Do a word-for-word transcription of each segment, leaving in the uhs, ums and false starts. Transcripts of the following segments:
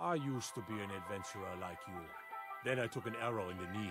I used to be an adventurer like you. Then I took an arrow in the knee.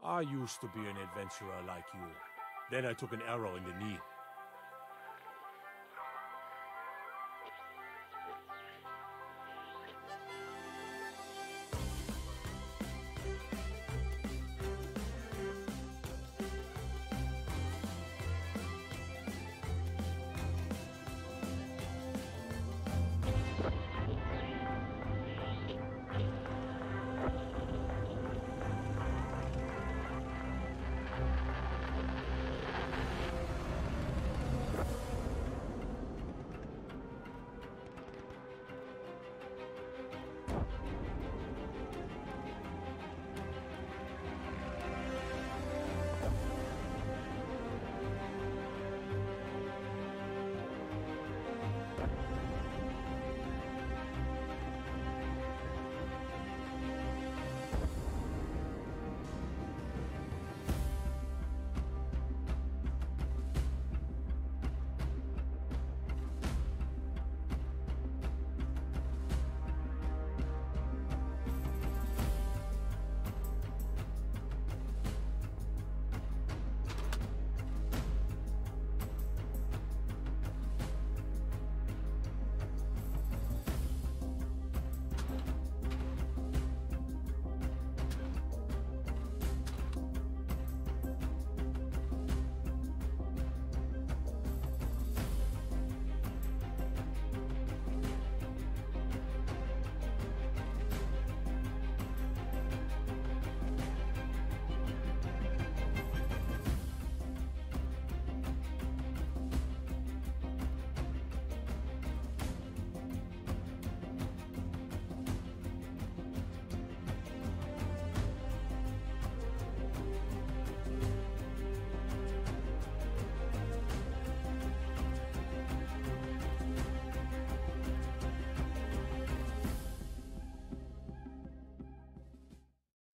I used to be an adventurer like you. Then I took an arrow in the knee.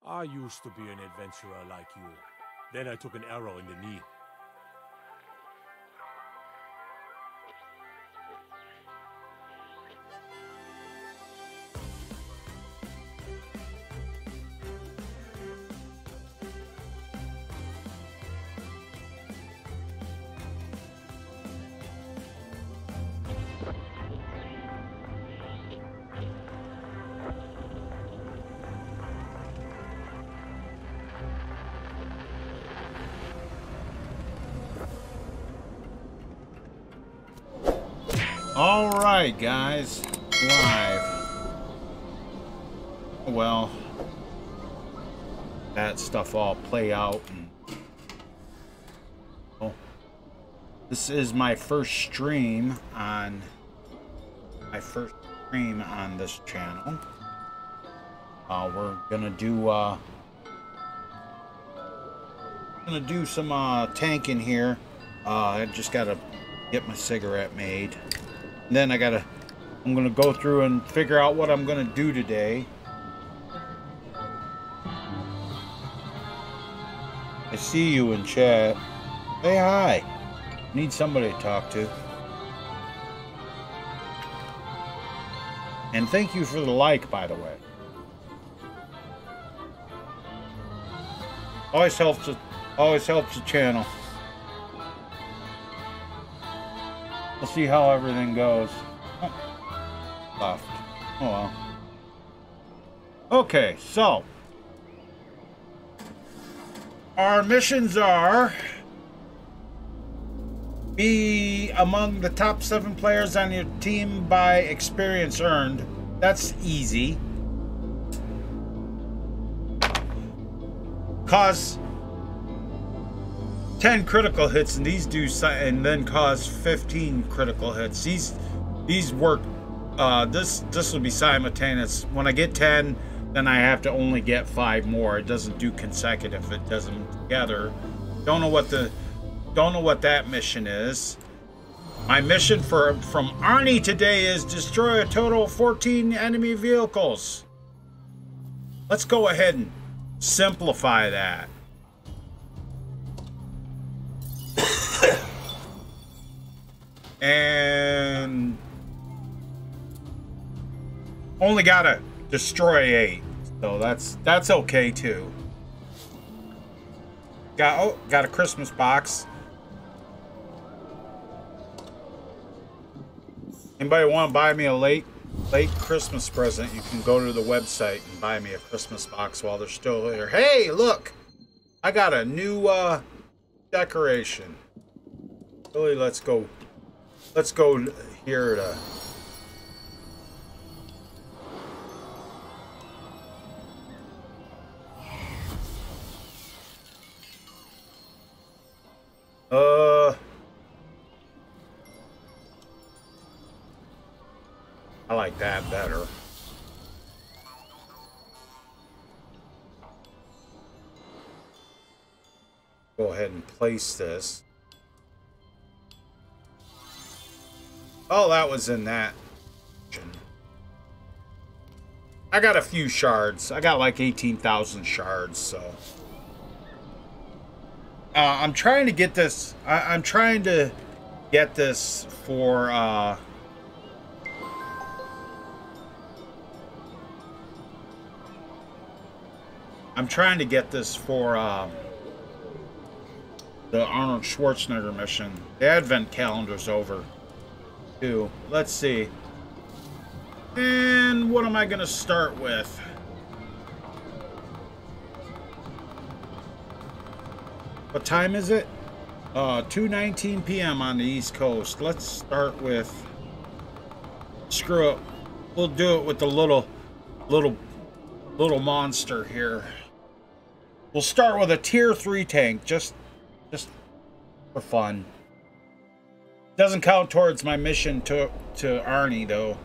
I used to be an adventurer like you. Then I took an arrow in the knee. All right, guys, live. Well, that stuff all play out. And, well, this is my first stream on my first stream on this channel. Uh, we're gonna do uh, gonna do some uh, tanking here. Uh, I just gotta get my cigarette made. And then I gotta, I'm gonna go through and figure out what I'm gonna do today. I see you in chat. Hey, hi. Need somebody to talk to. And thank you for the like, by the way. Always helps. Always helps the channel. We'll see how everything goes. Oh, left. Oh well. Okay, so our missions are be among the top seven players on your team by experience earned. That's easy. Cause ten critical hits, and these do, and then cause fifteen critical hits. These, these work. Uh, this, this will be simultaneous. When I get ten, then I have to only get five more. It doesn't do consecutive. It does them together. Don't know what the, don't know what that mission is. My mission for from Arnie today is destroy a total of fourteen enemy vehicles. Let's go ahead and simplify that. And only gotta destroy eight, so that's that's okay too. Got oh, got a Christmas box. Anybody want to buy me a late late Christmas present? You can go to the website and buy me a Christmas box while they're still here. Hey, look, I got a new uh, decoration. Really, let's go. Let's go here to Uh I like that better. Go ahead and place this. Oh, that was in that. I got a few shards. I got like eighteen thousand shards, so. Uh, I'm trying to get this. I, I'm trying to get this for. Uh, I'm trying to get this for uh, the Arnold Schwarzenegger mission. The advent calendar's over. Let's see. And what am I going to start with? What time is it? Uh, two nineteen p m on the East Coast. Let's start with... Screw it. We'll do it with the little, little, little monster here. We'll start with a tier three tank, just, just for fun. Doesn't count towards my mission to to Arnie though.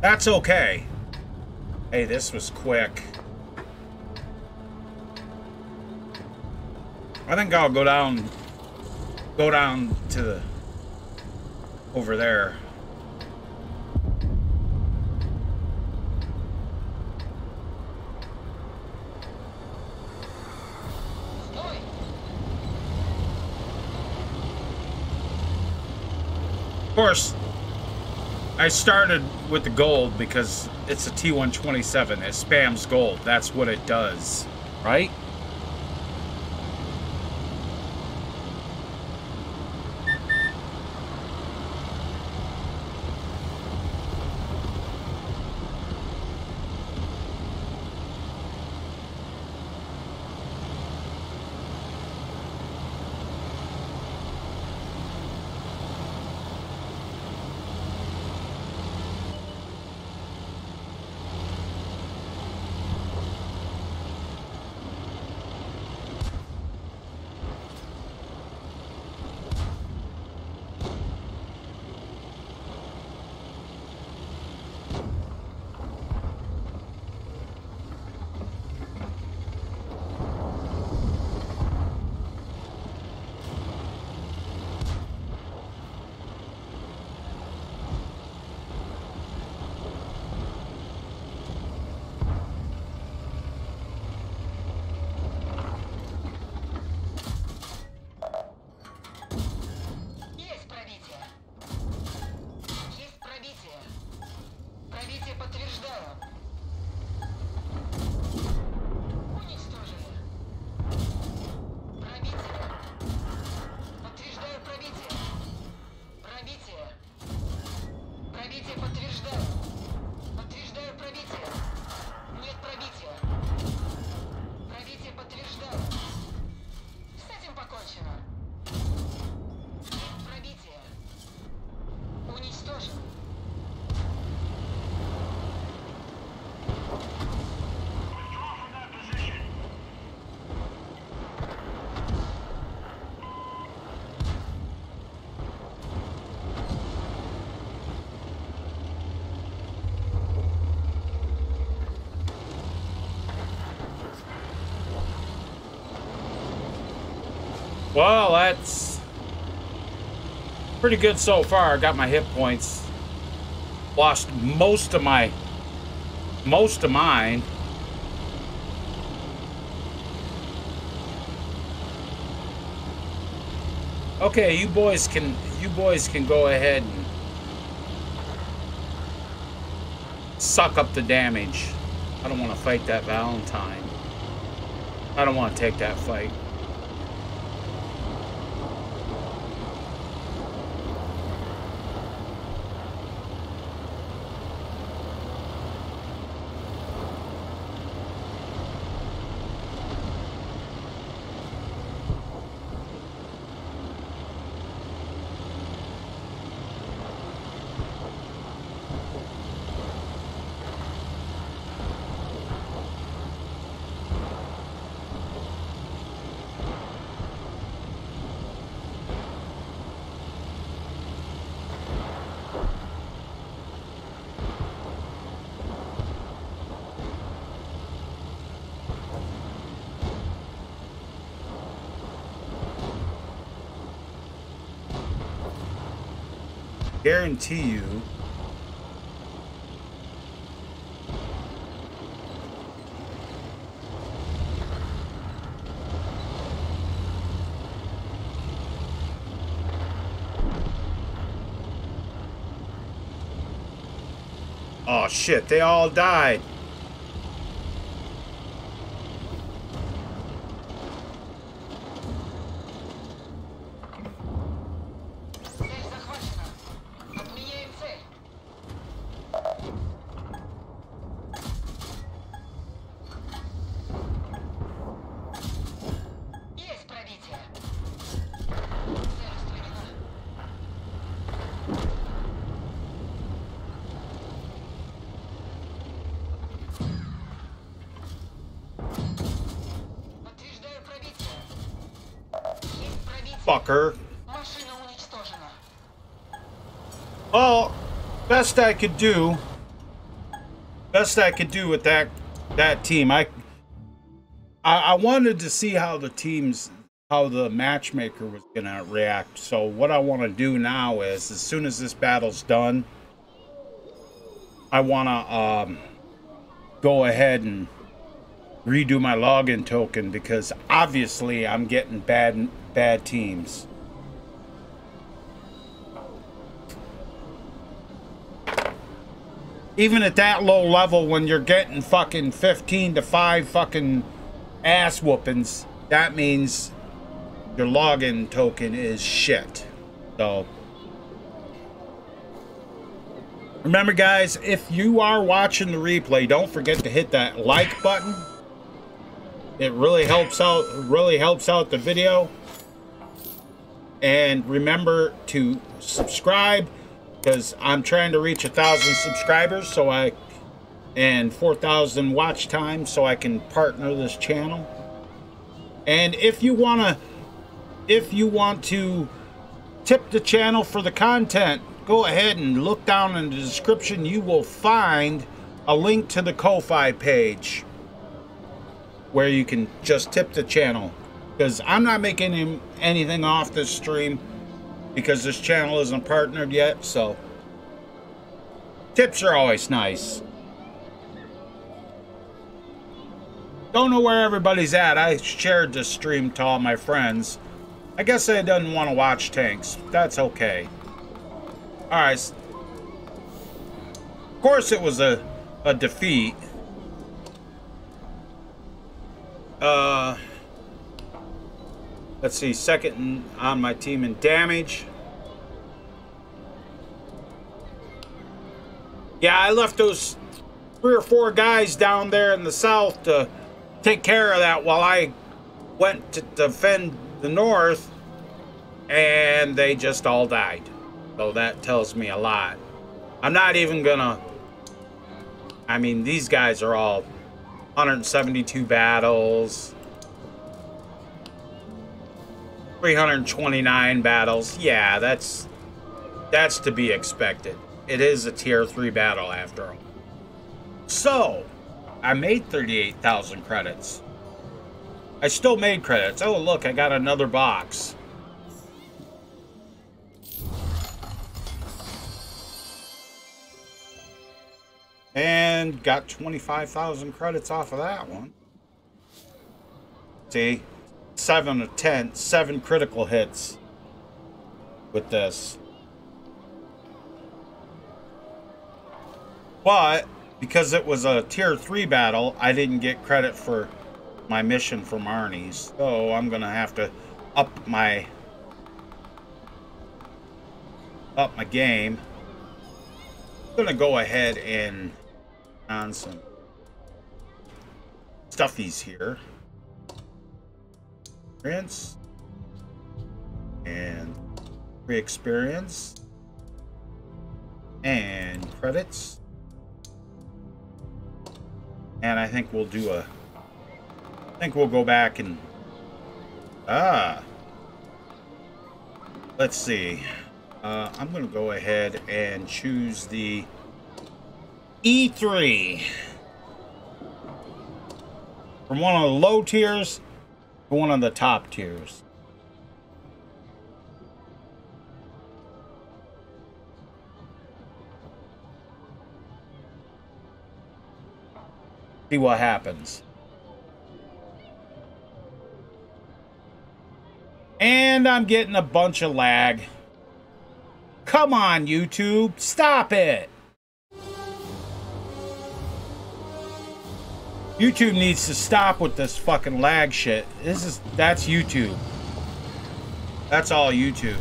That's okay. Hey, this was quick. I think I'll go down go down to the over there. Of course, I started with the gold because it's a T one twenty-seven. It spams gold. That's what it does, right? Well, that's pretty good so far. Got my hit points. Lost most of my, most of mine. Okay, you boys can, you boys can go ahead and suck up the damage. I don't want to fight that Valentine. I don't want to take that fight. Guarantee you . Oh shit, they all died. Fucker. Well, best I could do, best I could do with that that team. I, I I wanted to see how the teams, how the matchmaker was gonna react. So what I want to do now is, as soon as this battle's done, I wanna um go ahead and redo my login token, because obviously I'm getting bad. Bad teams. Even at that low level, when you're getting fucking fifteen to five fucking ass whoopings, that means your login token is shit. So remember, guys, if you are watching the replay, don't forget to hit that like button. It really helps out, really helps out the video. And remember to subscribe, because I'm trying to reach a thousand subscribers, so I and four thousand watch time, so I can partner this channel. And if you wanna, if you want to tip the channel for the content, go ahead and look down in the description. You will find a link to the Ko-Fi page where you can just tip the channel. Because I'm not making any, anything off this stream, because this channel isn't partnered yet, so tips are always nice. Don't know where everybody's at. I shared this stream to all my friends. I guess they didn't want to watch tanks. That's okay. Alright. Of course it was a, a defeat. Uh... Let's see, second on my team in damage. Yeah, I left those three or four guys down there in the south to take care of that while I went to defend the north, and they just all died. So that tells me a lot. I'm not even gonna... I mean, these guys are all one hundred seventy-two battles... three hundred twenty-nine battles. Yeah, that's that's to be expected. It is a tier three battle after all. So, I made thirty-eight thousand credits. I still made credits. Oh, look, I got another box. And got twenty-five thousand credits off of that one. See? Seven of ten, seven critical hits with this. But because it was a tier three battle, I didn't get credit for my mission from Arnie's. So I'm gonna have to up my up my game. I'm gonna go ahead and on some stuffies here. Experience and free experience and credits, and I think we'll do a I think we'll go back and ah let's see uh, I'm gonna go ahead and choose the E three from one of the low tiers to one of the top tiers. See what happens. And I'm getting a bunch of lag. Come on, YouTube, stop it. YouTube needs to stop with this fucking lag shit. This is, that's YouTube. That's all YouTube.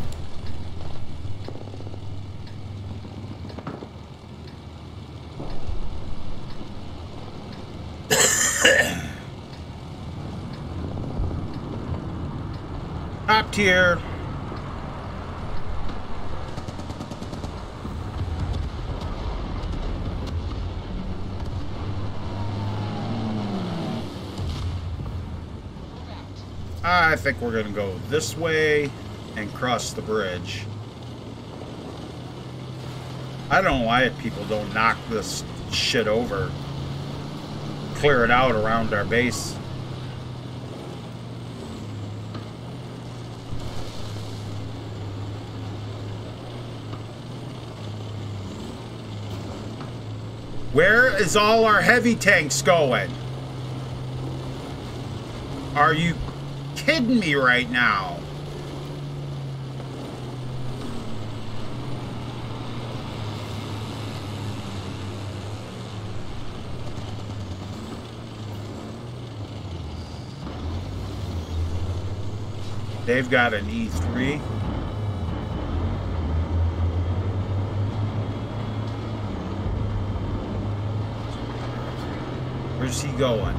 Top tier. I think we're gonna go this way and cross the bridge. I don't know why people don't knock this shit over. Clear it out around our base. Where is all our heavy tanks going? Are you kidding me right now? They've got an E three. Where's he going?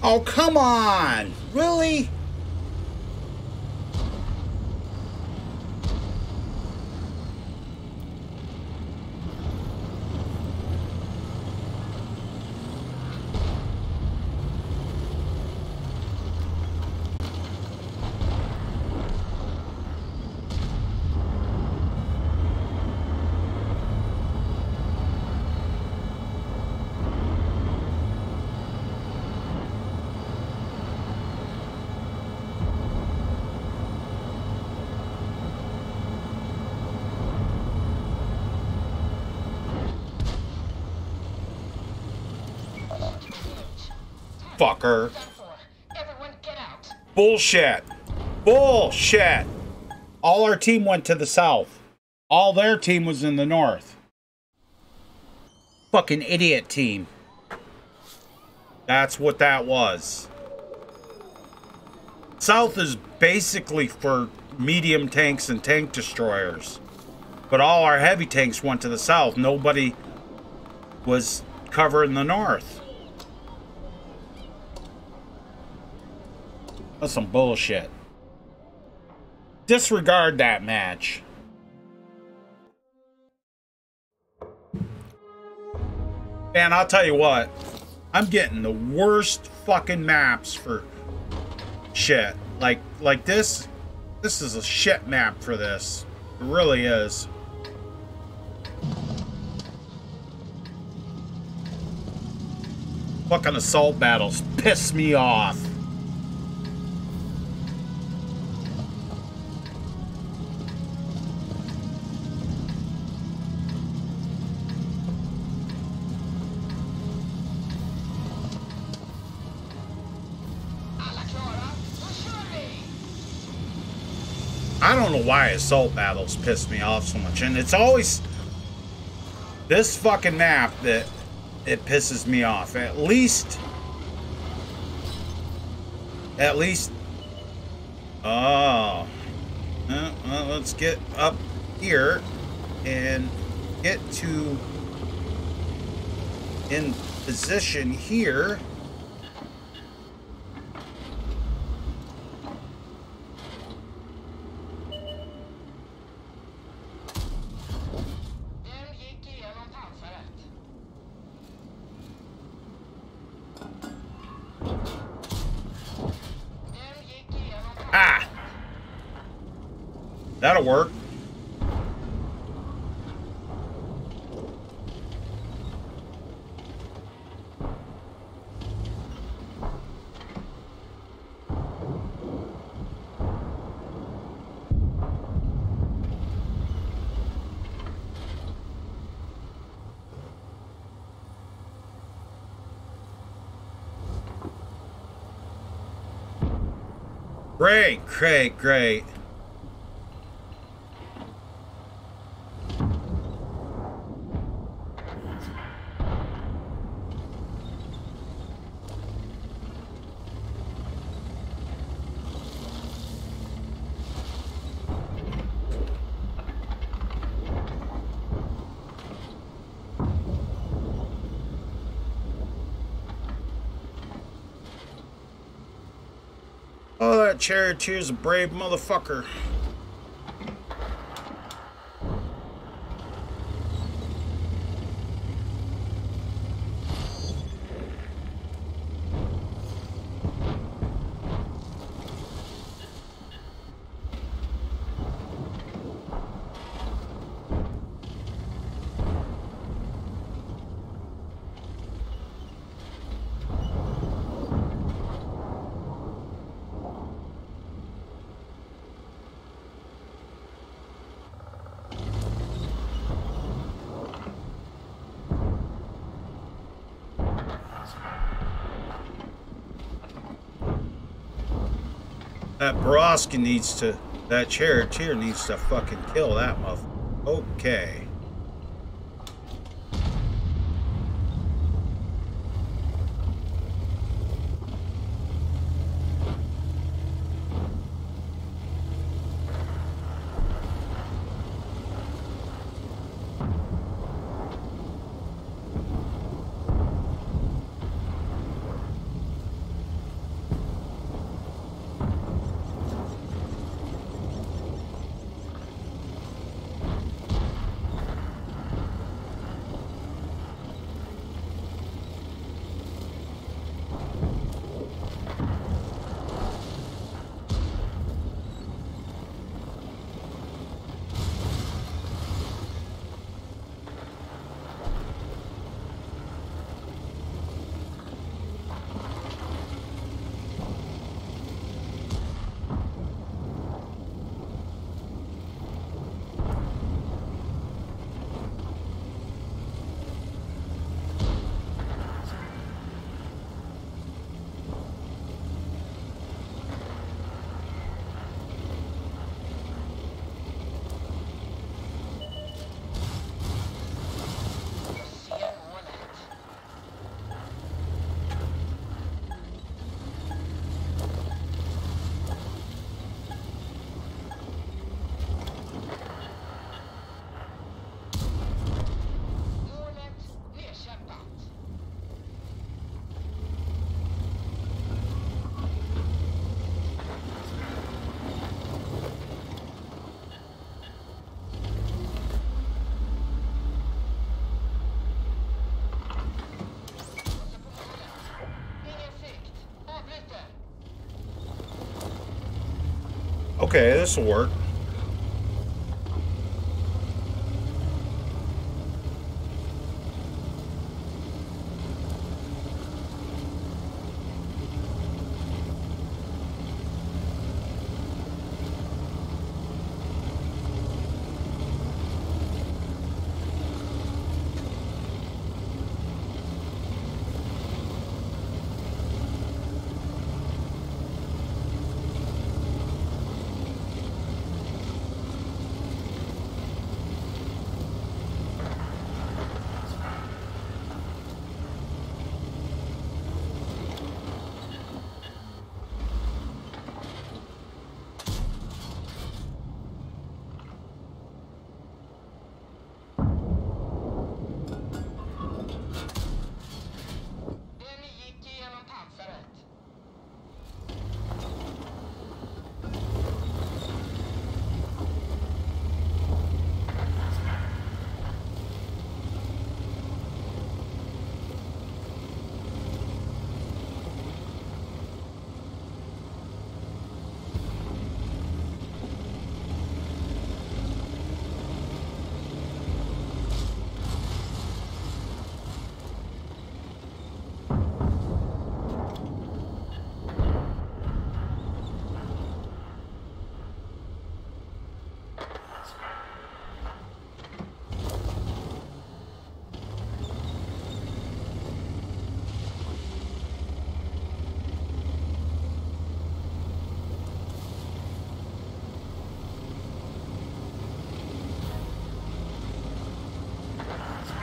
Oh, come on! Really? fucker. Everyone get out. Bullshit. Bullshit. All our team went to the south. All their team was in the north. Fucking idiot team. That's what that was. South is basically for medium tanks and tank destroyers. But all our heavy tanks went to the south. Nobody was covering the north. That's some bullshit. Disregard that match. Man, I'll tell you what. I'm getting the worst fucking maps for shit. Like, like this, this is a shit map for this. It really is. Fucking assault battles piss me off. I don't know why assault battles piss me off so much, and it's always this fucking map that it pisses me off. At least, at least, oh, well, well, let's get up here and get to in position here. That'll work. Great, great, great. Oh, that charioteer's a brave motherfucker. That Borowski needs to, that charioteer needs to fucking kill that motherfucker. Okay. Okay, this'll work.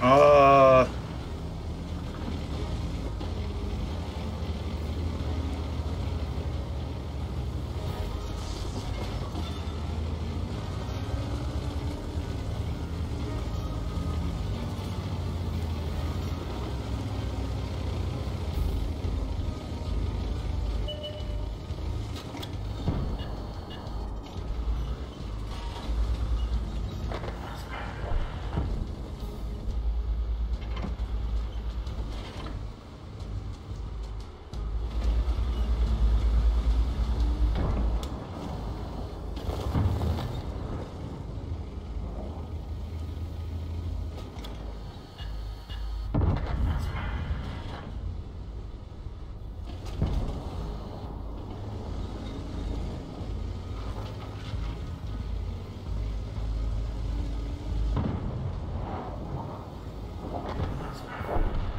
Uh...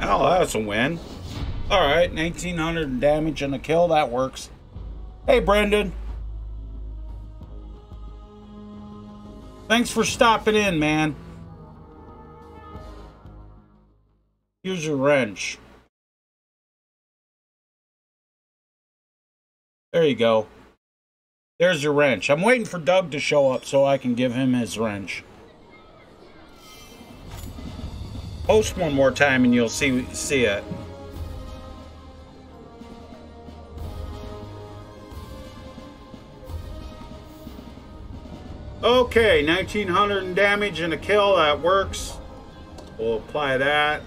Oh, that's a win. All right, nineteen hundred damage and a kill. That works. Hey, Brendan. Thanks for stopping in, man. Use your wrench. There you go. There's your wrench. I'm waiting for Doug to show up so I can give him his wrench. Post one more time and you'll see see it. Okay, nineteen hundred in damage and a kill. That works. We'll apply that.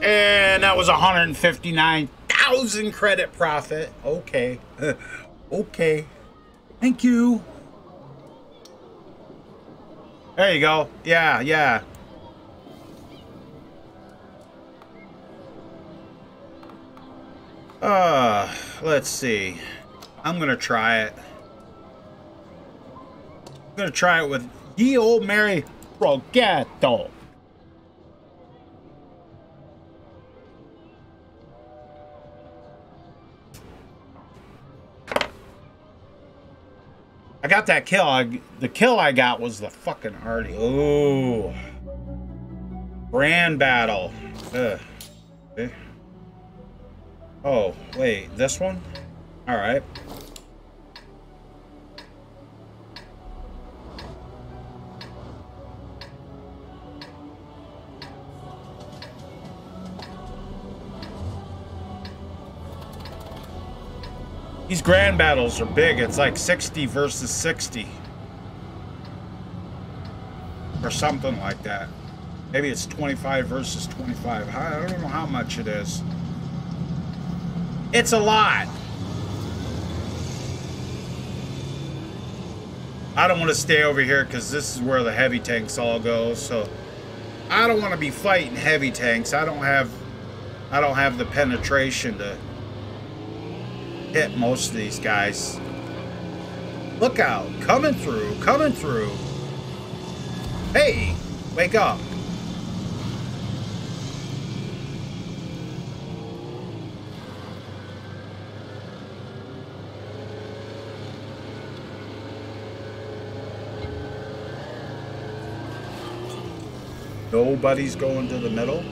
And that was one hundred fifty-nine thousand credit profit. Okay. Okay. Thank you. There you go. Yeah, yeah. Uh, let's see. I'm going to try it. I'm going to try it with Ye Old Mary Rogato. I got that kill. I, the kill I got was the fucking Hardy. Ooh. Grand battle. Ugh. Okay. Oh, wait. This one? Alright. These grand battles are big. It's like sixty versus sixty. Or something like that. Maybe it's twenty-five versus twenty-five. I don't know how much it is. It's a lot. I don't want to stay over here because this is where the heavy tanks all go. So I don't want to be fighting heavy tanks. I don't have, I don't have the penetration to hit most of these guys. Look out, coming through, coming through. Hey, wake up. Nobody's going to the middle.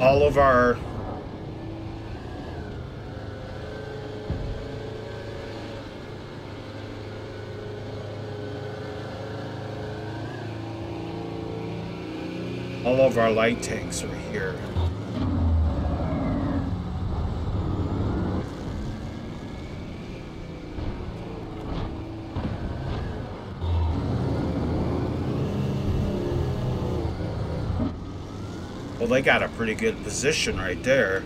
All of our all of our light tanks are here. Well, they got a pretty good position right there.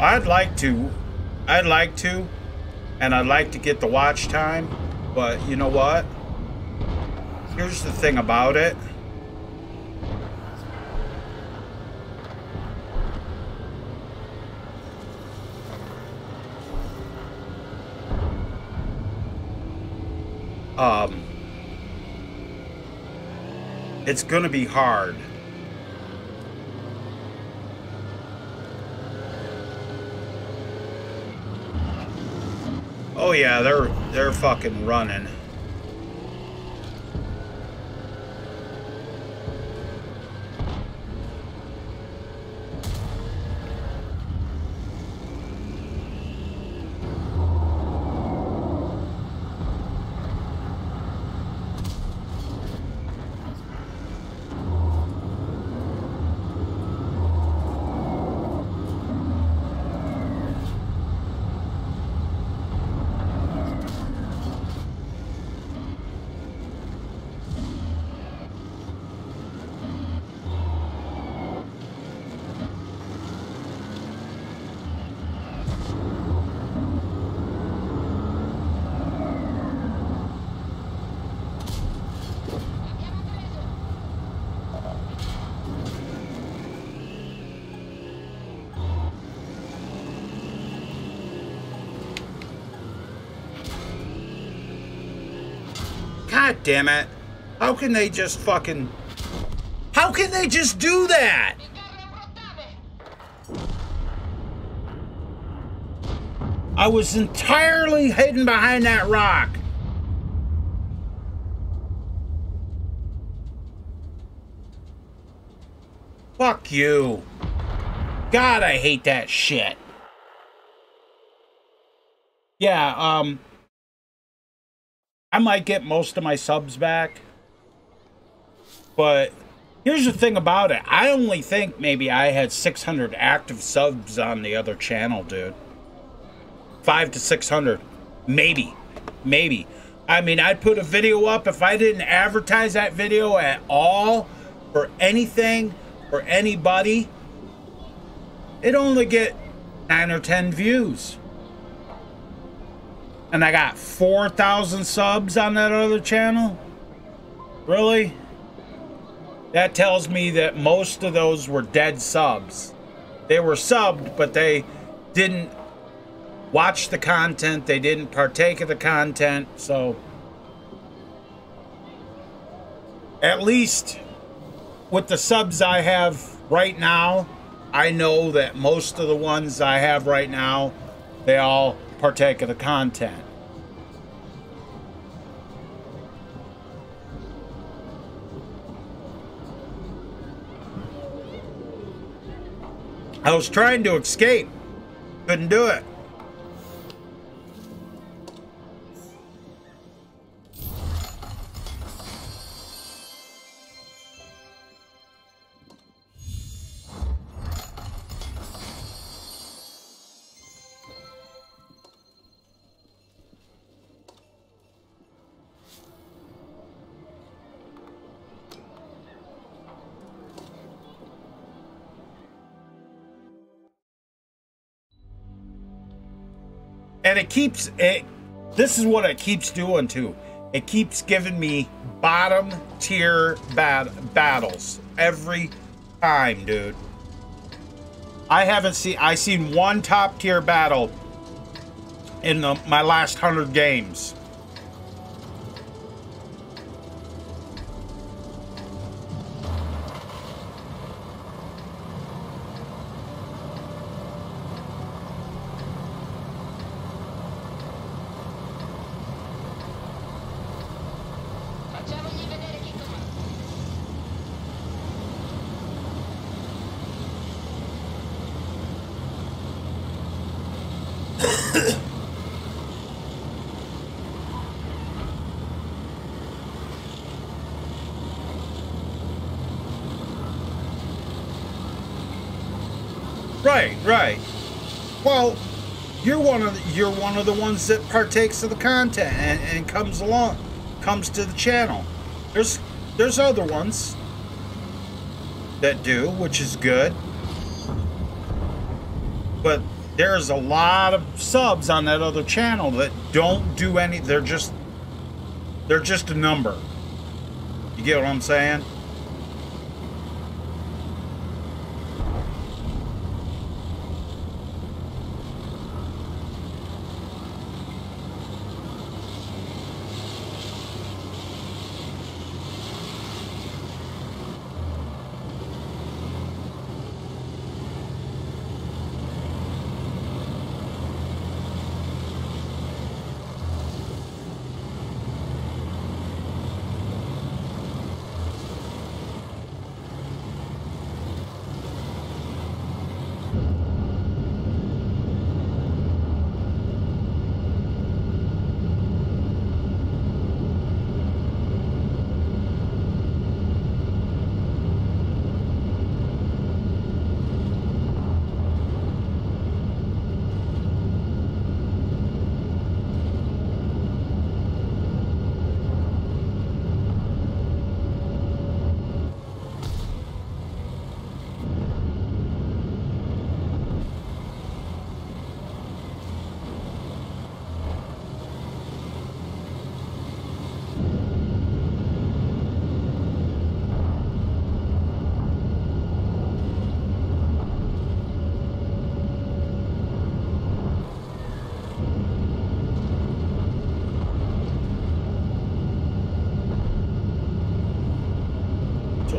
I'd like to, I'd like to, and I'd like to get the watch time, but you know what? Here's the thing about it. Um, it's gonna be hard. Oh yeah, they're they're fucking running. God damn it. How can they just fucking... How can they just do that? I was entirely hidden behind that rock. Fuck you. God, I hate that shit. Yeah, um... I might get most of my subs back. But here's the thing about it. I only think maybe I had six hundred active subs on the other channel, dude. five to six hundred. Maybe. Maybe. I mean, I'd put a video up if I didn't advertise that video at all for anything or anybody. It'd only get nine or ten views. And I got four thousand subs on that other channel? Really? That tells me that most of those were dead subs. They were subbed, but they didn't watch the content. They didn't partake of the content. So at least with the subs I have right now, I know that most of the ones I have right now, they all partake of the content. I was trying to escape. Couldn't do it. And it keeps it. This is what it keeps doing too. It keeps giving me bottom tier bat, battles every time, dude. I haven't seen. I seen one top tier battle in the, my last hundred games. Right, right. Well, you're one of the, you're one of the ones that partakes of the content and, and comes along, comes to the channel. There's there's other ones that do, which is good. But there's a lot of subs on that other channel that don't do any. They're just they're just a number. You get what I'm saying?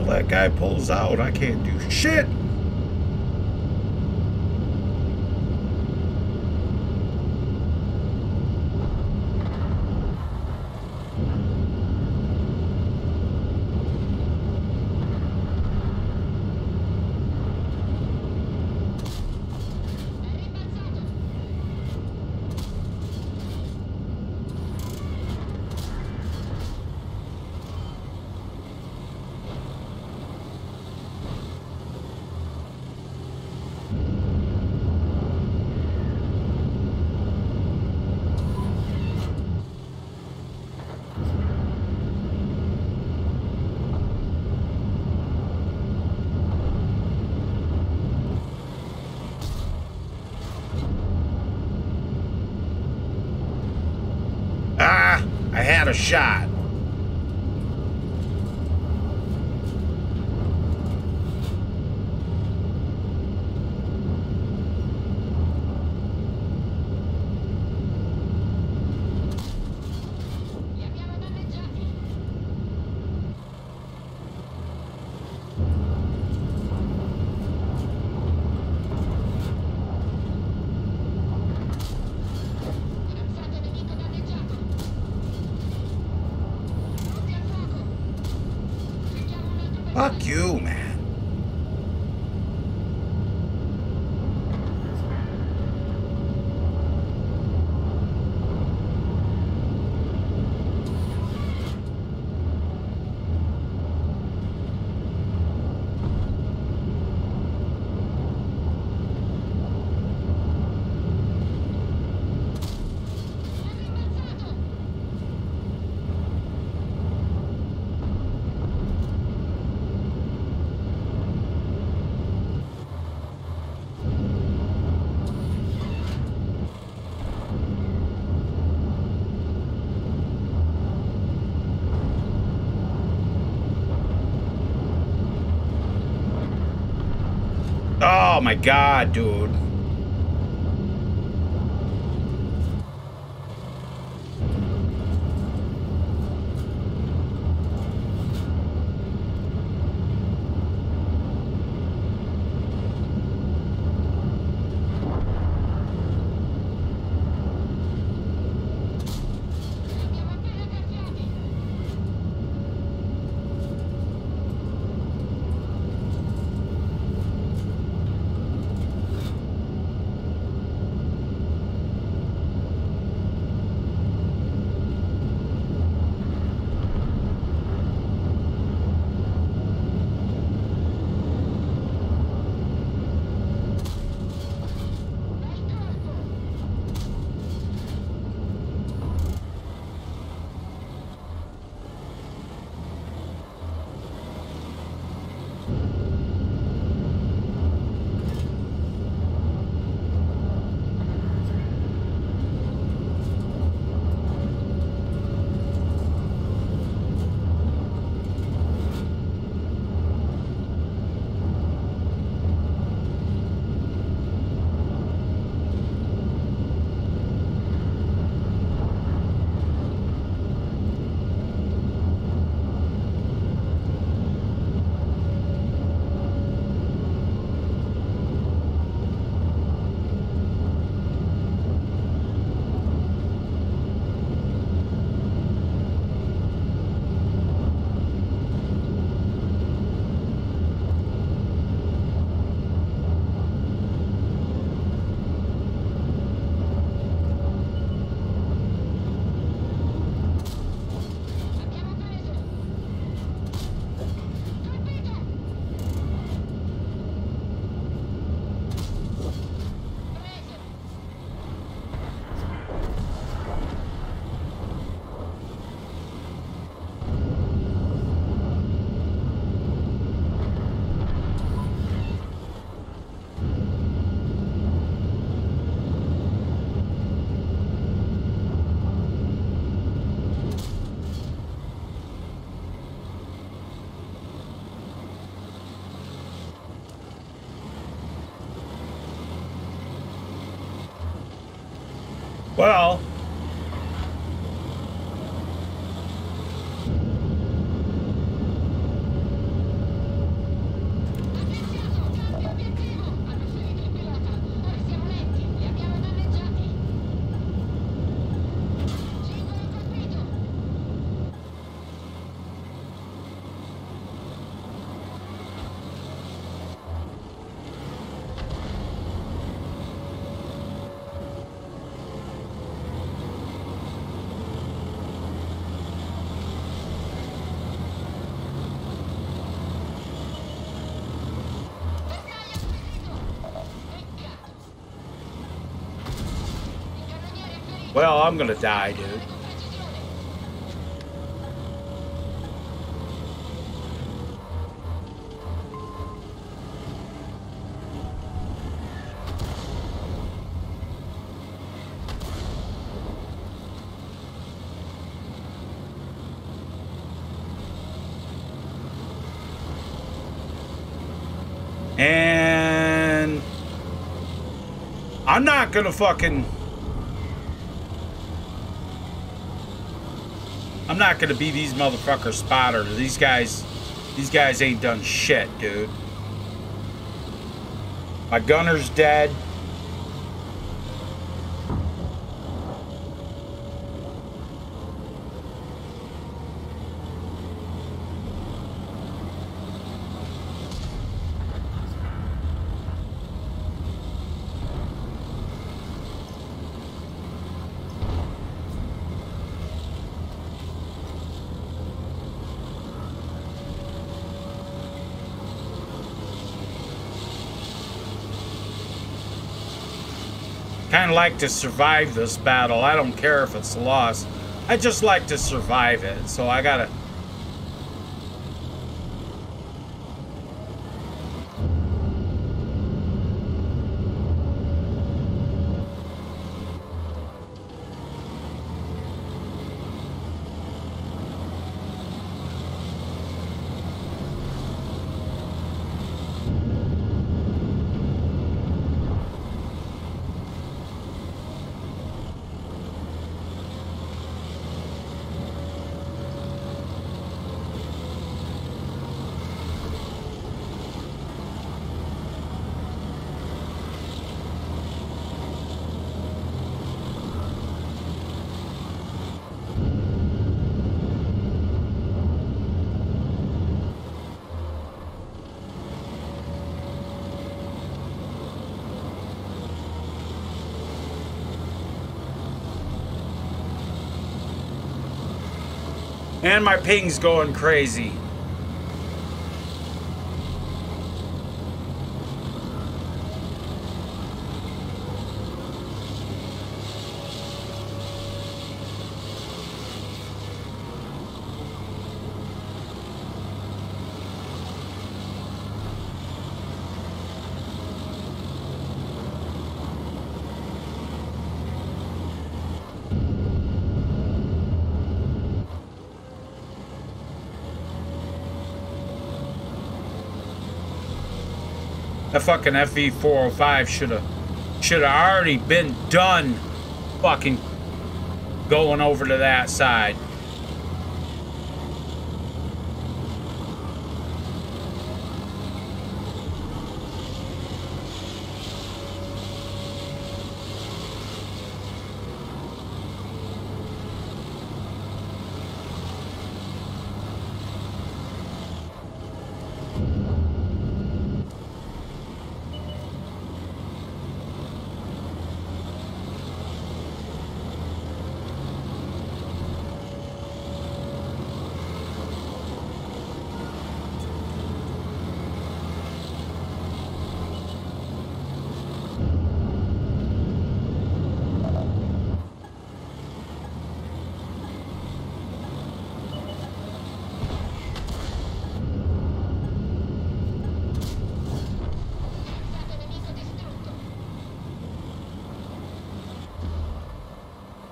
That guy pulls out, I can't do shit. a shot. Fuck you, man. Oh my God, dude. Well, Well, I'm gonna die, dude. And I'm not gonna fucking, I'm not gonna be these motherfuckers spotter. These guys, these guys ain't done shit, dude. My gunner's dead. Kind of like to survive this battle. I don't care if it's lost. I just like to survive it. So I gotta. And my ping's going crazy. That fucking F E four oh five should have should have already been done fucking going over to that side.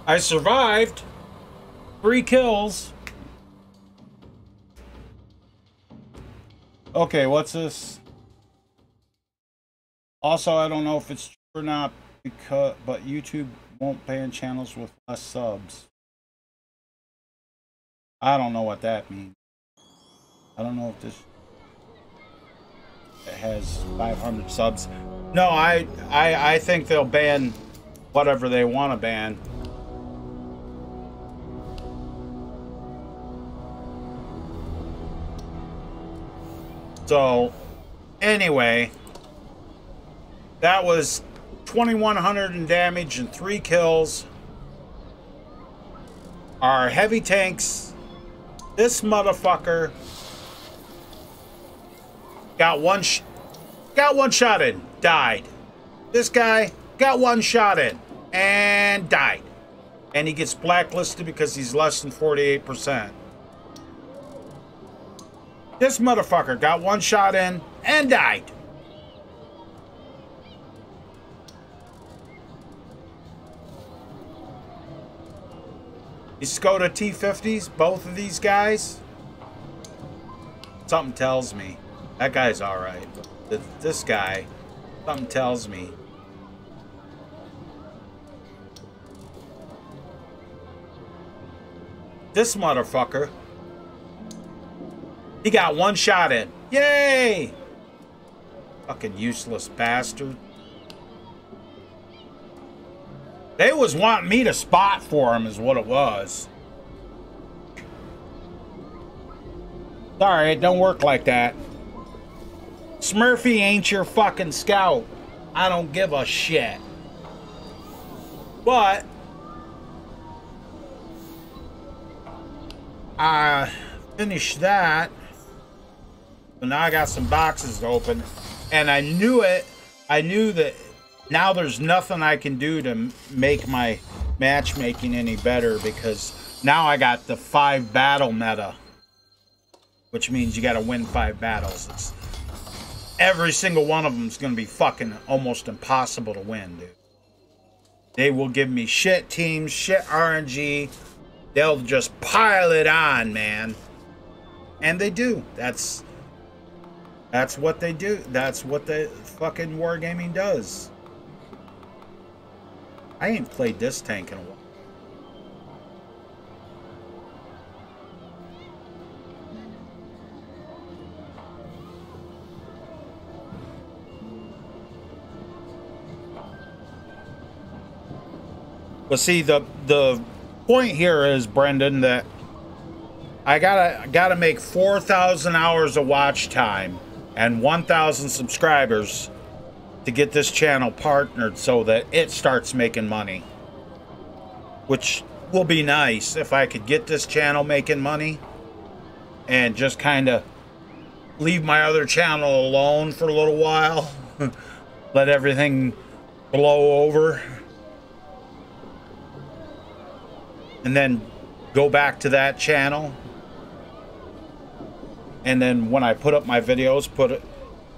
I survived. Three kills. Okay, what's this? Also, I don't know if it's true or not, because but YouTube won't ban channels with less subs. I don't know what that means. I don't know if this it has five hundred subs. No, I I I think they'll ban whatever they want to ban. So, anyway, that was twenty-one hundred in damage and three kills. Our heavy tanks, this motherfucker got one, sh got one shot in, died. This guy got one shot in and died. And he gets blacklisted because he's less than forty-eight percent. This motherfucker got one shot in and died. These Skoda T fifties, both of these guys. Something tells me that guy's all right. Th this guy. Something tells me. This motherfucker. He got one shot in. Yay! Fucking useless bastard. They was wanting me to spot for him is what it was. Sorry, it don't work like that. Smurfy ain't your fucking scout. I don't give a shit. But I finished that. So now I got some boxes to open. And I knew it. I knew that now there's nothing I can do to make my matchmaking any better, because now I got the five battle meta, which means you got to win five battles. It's, every single one of them is going to be fucking almost impossible to win, dude. They will give me shit teams, shit R N G. They'll just pile it on, man. And they do. That's... That's what they do. That's what the fucking wargaming does. I ain't played this tank in a while. But see, the the point here is, Brendan, that I gotta gotta make four thousand hours of watch time and one thousand subscribers to get this channel partnered so that it starts making money. Which will be nice if I could get this channel making money and just kind of leave my other channel alone for a little while. Let everything blow over. And then go back to that channel. And then when I put up my videos, put it,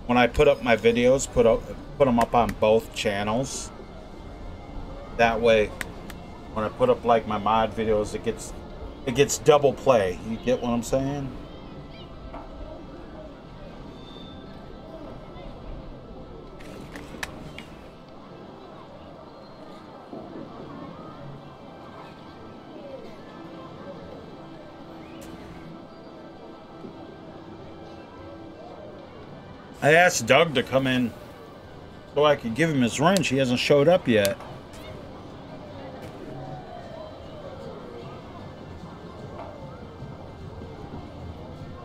when I put up my videos, put up, put them up on both channels. That way, when I put up like my mod videos, it gets, it gets double play. You get what I'm saying? I asked Doug to come in so I could give him his wrench. He hasn't showed up yet.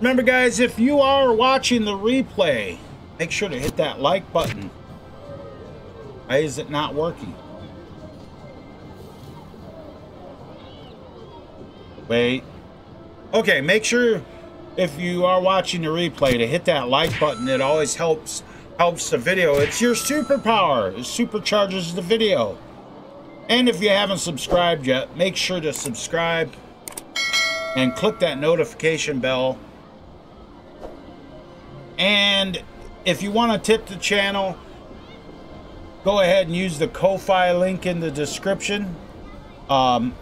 Remember, guys, if you are watching the replay, make sure to hit that like button. Why is it not working? Wait. Okay, make sure... if you are watching the replay, to hit that like button. It always helps helps the video. It's your superpower. It supercharges the video. And if you haven't subscribed yet, make sure to subscribe and click that notification bell. And if you want to tip the channel, go ahead and use the Ko-Fi link in the description. Um,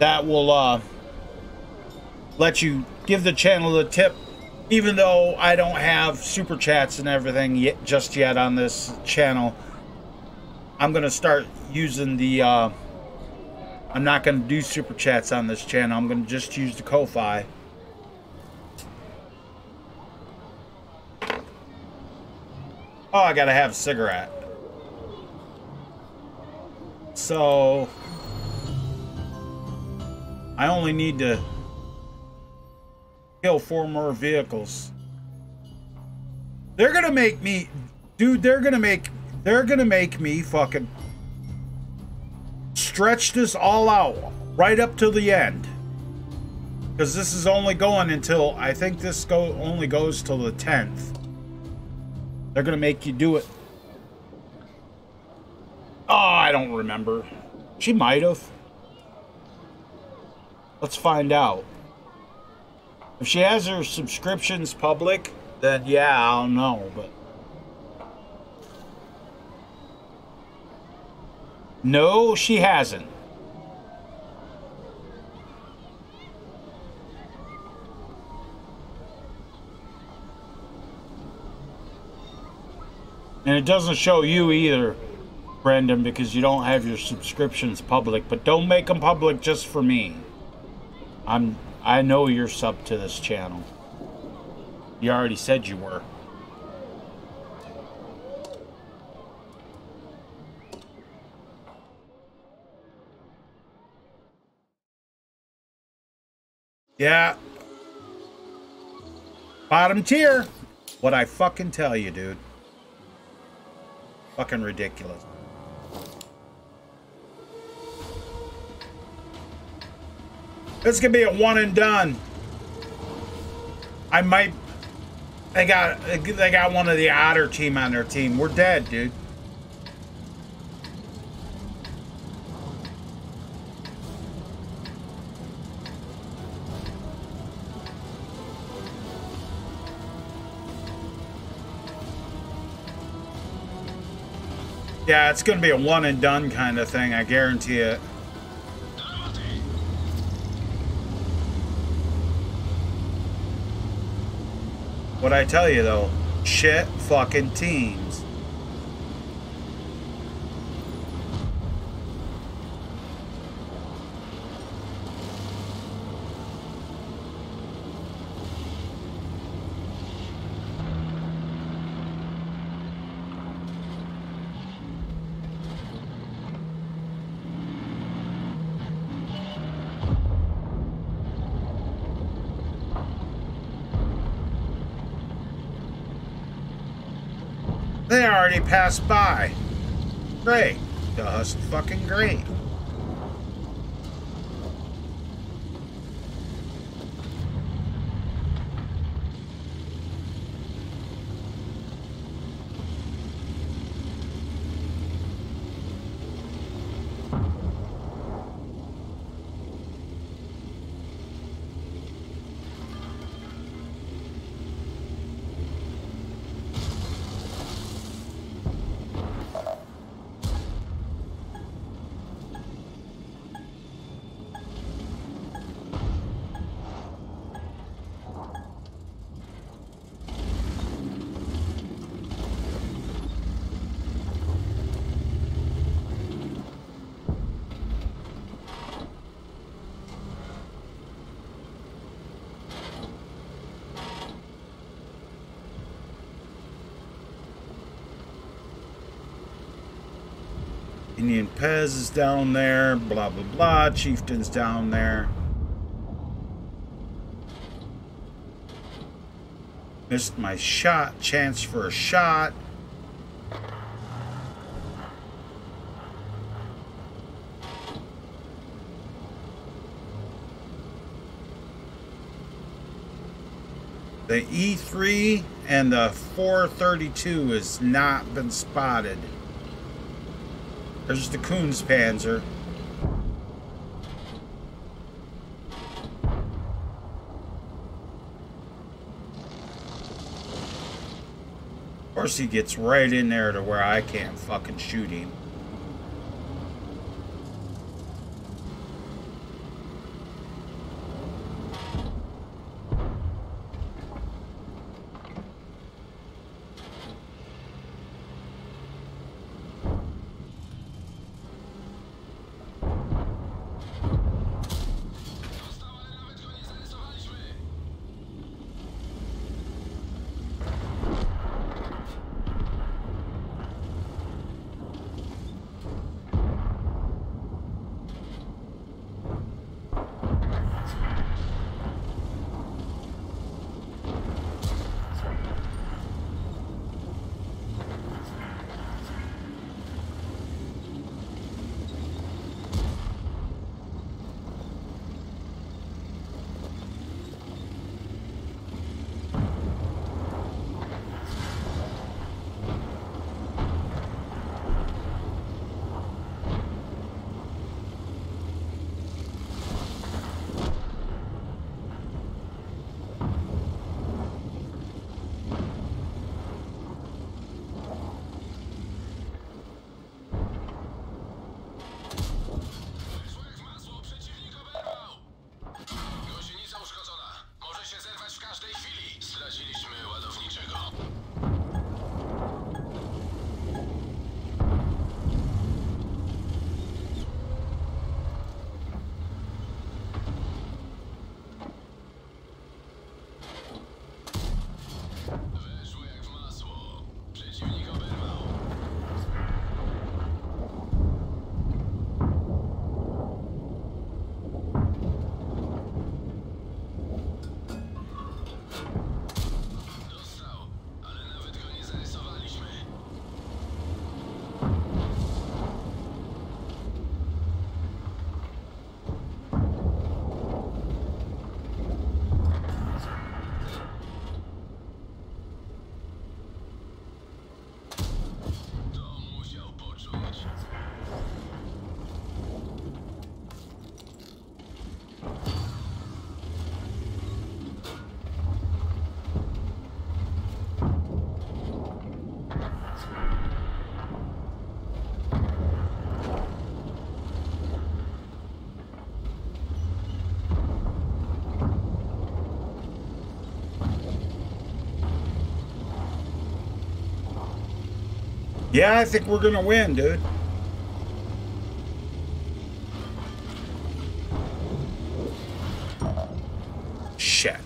that will uh, let you give the channel a tip, even though I don't have super chats and everything yet, just yet on this channel. I'm gonna start using the uh, I'm not gonna do super chats on this channel. I'm gonna just use the Ko-Fi. Oh, I gotta have a cigarette. So I only need to kill four more vehicles. They're gonna make me, dude, they're gonna make they're gonna make me fucking stretch this all out right up to the end, because this is only going until, I think this go only goes till the tenth. They're gonna make you do it. Oh, I don't remember. She might have. Let's find out. If she has her subscriptions public, then yeah, I don't know, but... no, she hasn't. And it doesn't show you either, Brendan, because you don't have your subscriptions public. But don't make them public just for me. I'm, I know you're subbed to this channel. You already said you were. Yeah. Bottom tier. What I fucking tell you, dude. Fucking ridiculous. This could be a one and done. I might. They got. They got one of the Otter team on their team. We're dead, dude. Yeah, it's going to be a one and done kind of thing. I guarantee it. What I tell you though, shit fucking teams. They already passed by. Great. Just fucking great. Indian Pez is down there, blah, blah, blah. Chieftain's down there. Missed my shot. Chance for a shot. The E three and the four thirty-two has not been spotted. There's the Kunstpanzer. Of course he gets right in there to where I can't fucking shoot him. Yeah, I think we're gonna win, dude. Shit.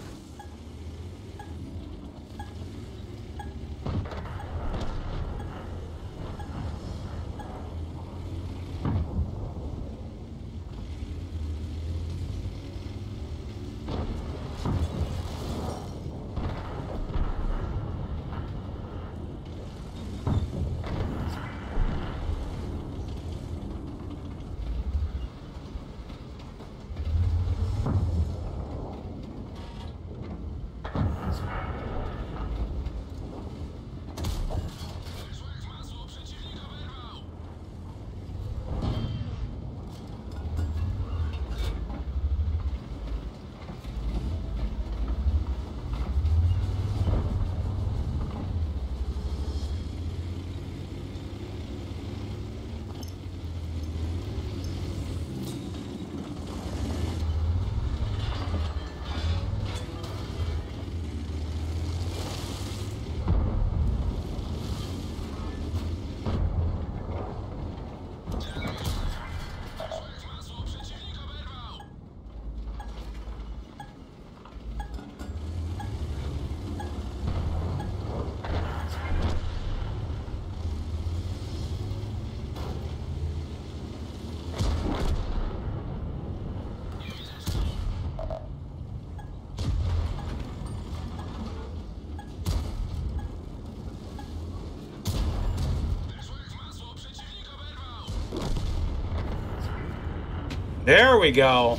There we go.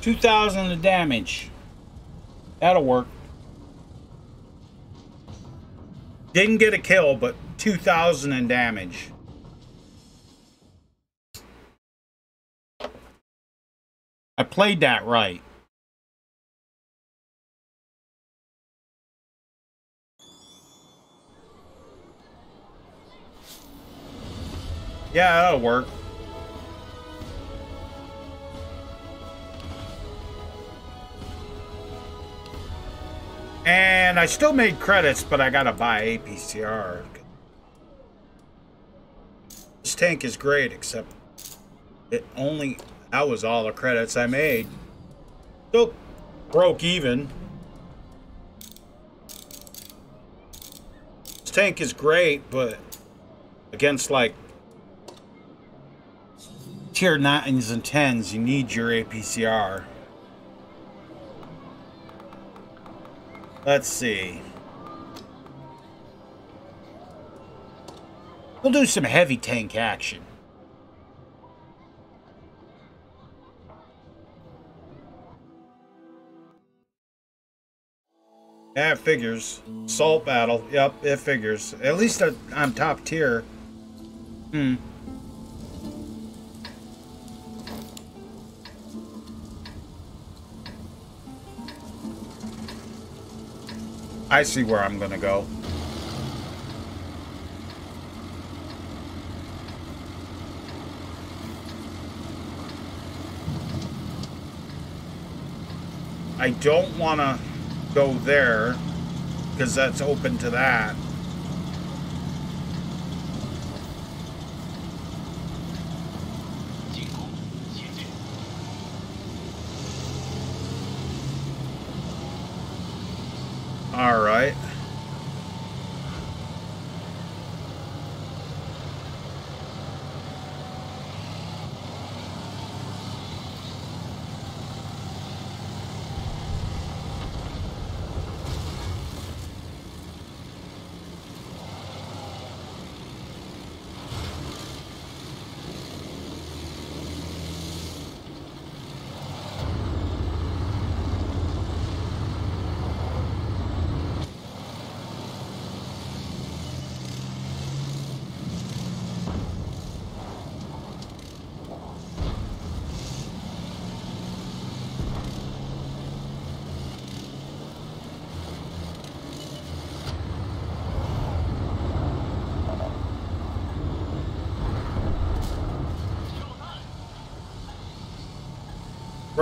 two thousand of damage. That'll work. Didn't get a kill, but two thousand in damage. I played that right. Yeah, that'll work. And I still made credits, but I gotta buy A P C R. This tank is great, except it only, that was all the credits I made. Still broke even. This tank is great, but against like tier nines and tens, you need your A P C R. Let's see. We'll do some heavy tank action. Yeah, it figures. Assault battle. Yep, it figures. At least I'm top tier. Hmm. I see where I'm gonna go. I don't wanna go there because that's open to that. All right.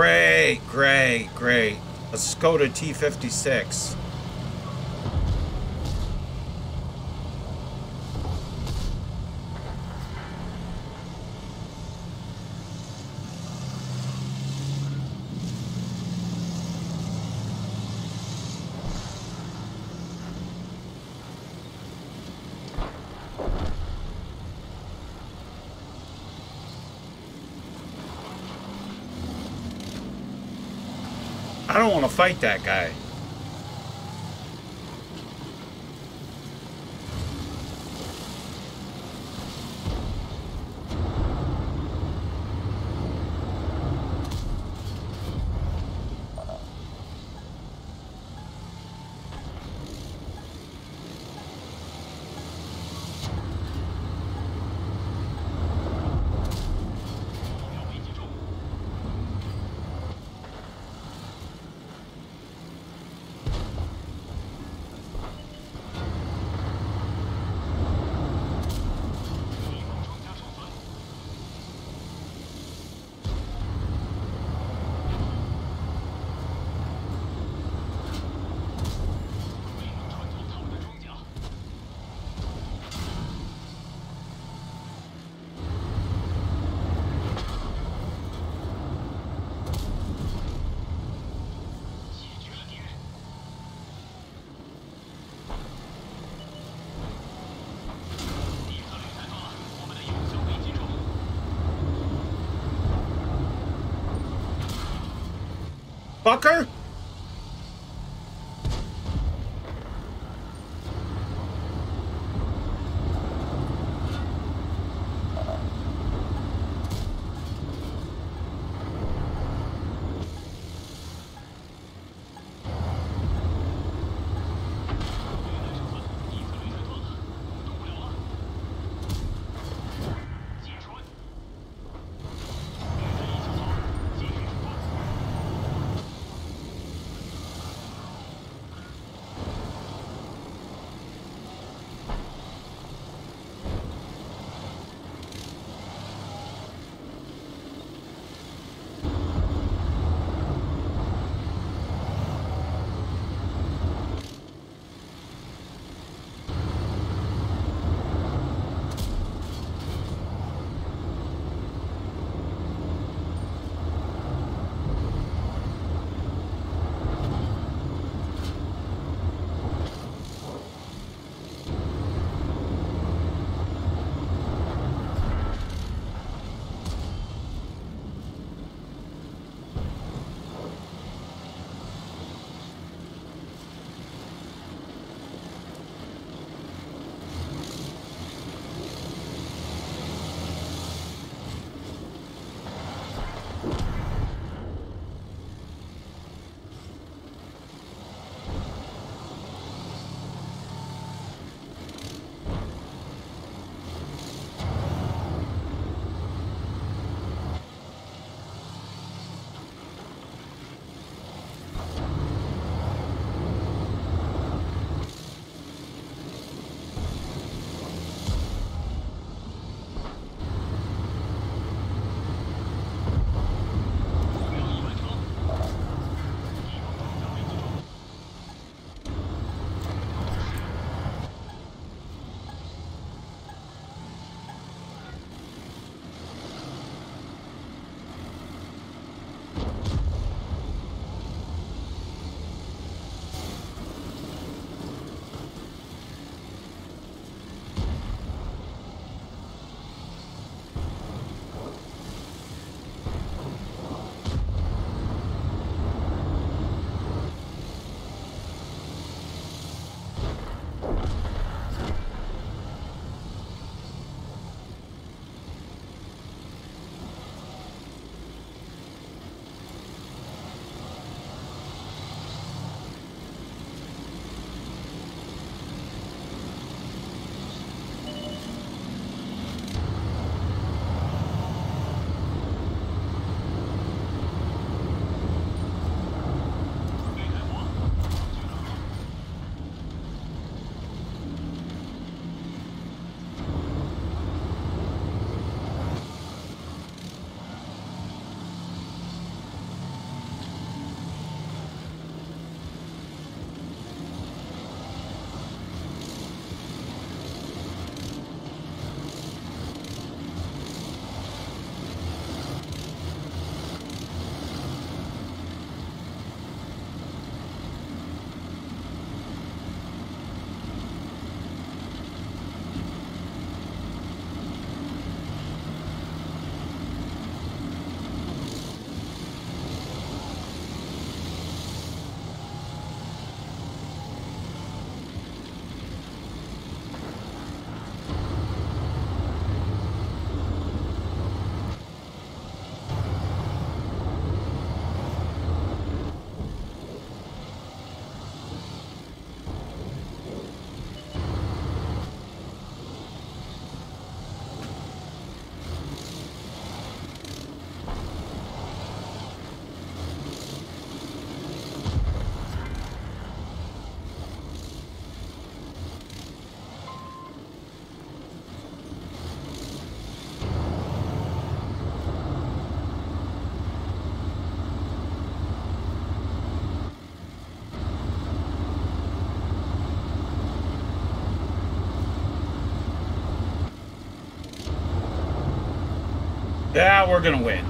Great, great, great. Let's go to T fifty-six. I don't want to fight that guy. Fucker! Yeah, we're gonna win.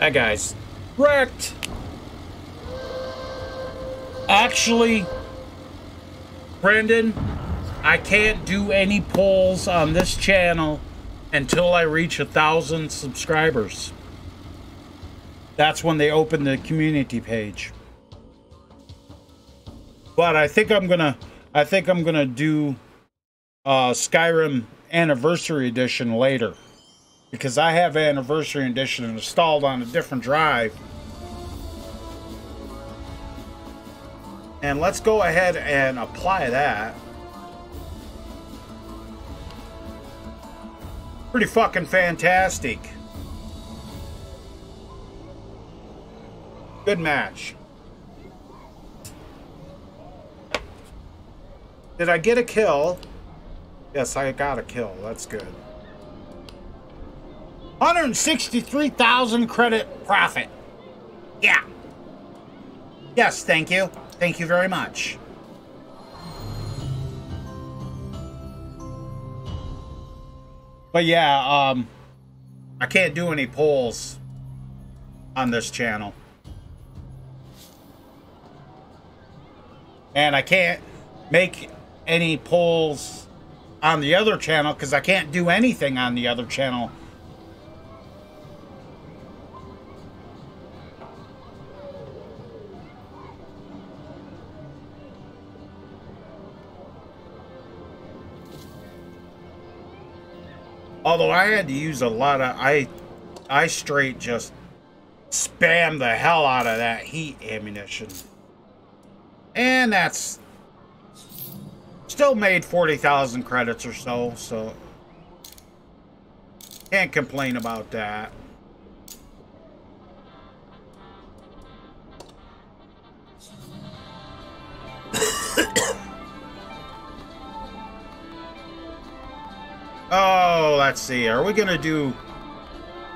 That guy's wrecked. Actually, Brendan, I can't do any polls on this channel until I reach a thousand subscribers. That's when they open the community page. But I think I'm gonna, I think I'm gonna do uh, Skyrim Anniversary Edition later. Because I have Anniversary Edition installed on a different drive. And let's go ahead and apply that. Pretty fucking fantastic. Good match. Did I get a kill? Yes, I got a kill. That's good. one hundred sixty-three thousand credit profit. Yeah. Yes, thank you. Thank you very much. But yeah, um, I can't do any polls on this channel. And I can't make any polls on the other channel because I can't do anything on the other channel. Although I had to use a lot of, I, I straight just spam the hell out of that heat ammunition. And that's still made forty thousand credits or so, so can't complain about that. Oh, let's see. Are we going to do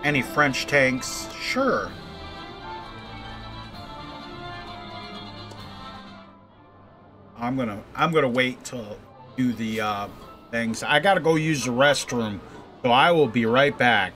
any French tanks? Sure. I'm going to I'm going to wait till do the uh things. I got to go use the restroom. So I will be right back.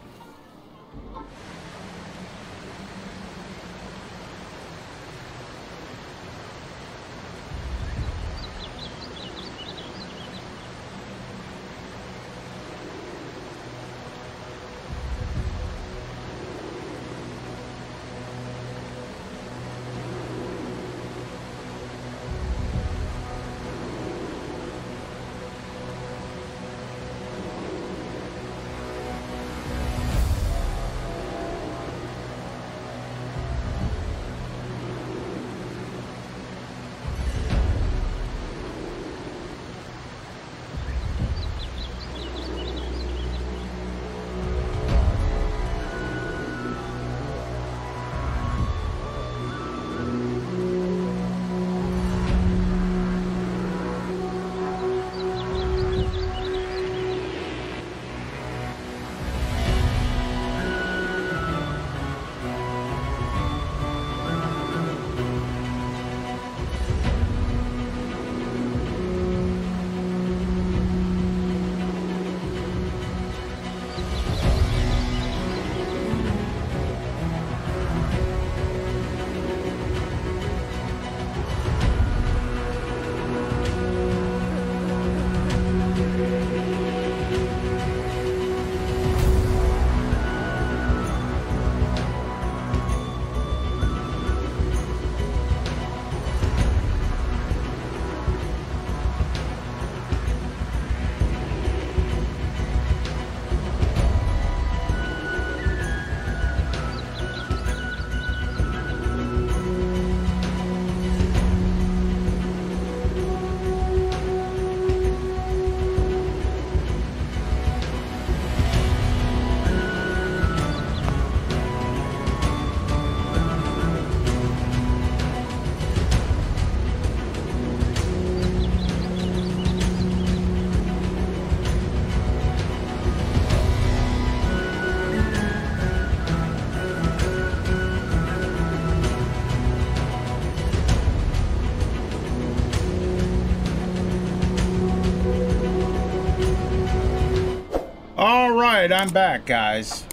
Alright, I'm back, guys.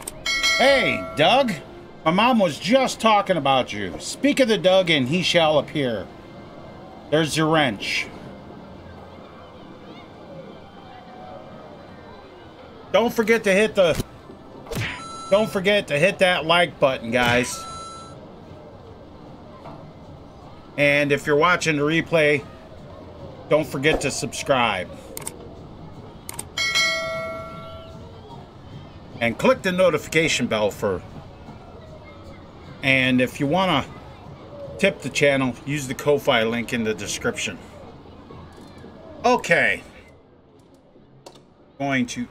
Hey, Doug. My mom was just talking about you. Speak of the Doug and he shall appear. There's your wrench. Don't forget to hit the... Don't forget to hit that like button, guys. And if you're watching the replay, don't forget to subscribe. And click the notification bell for... And if you want to tip the channel, use the Ko-Fi link in the description. Okay. Going to...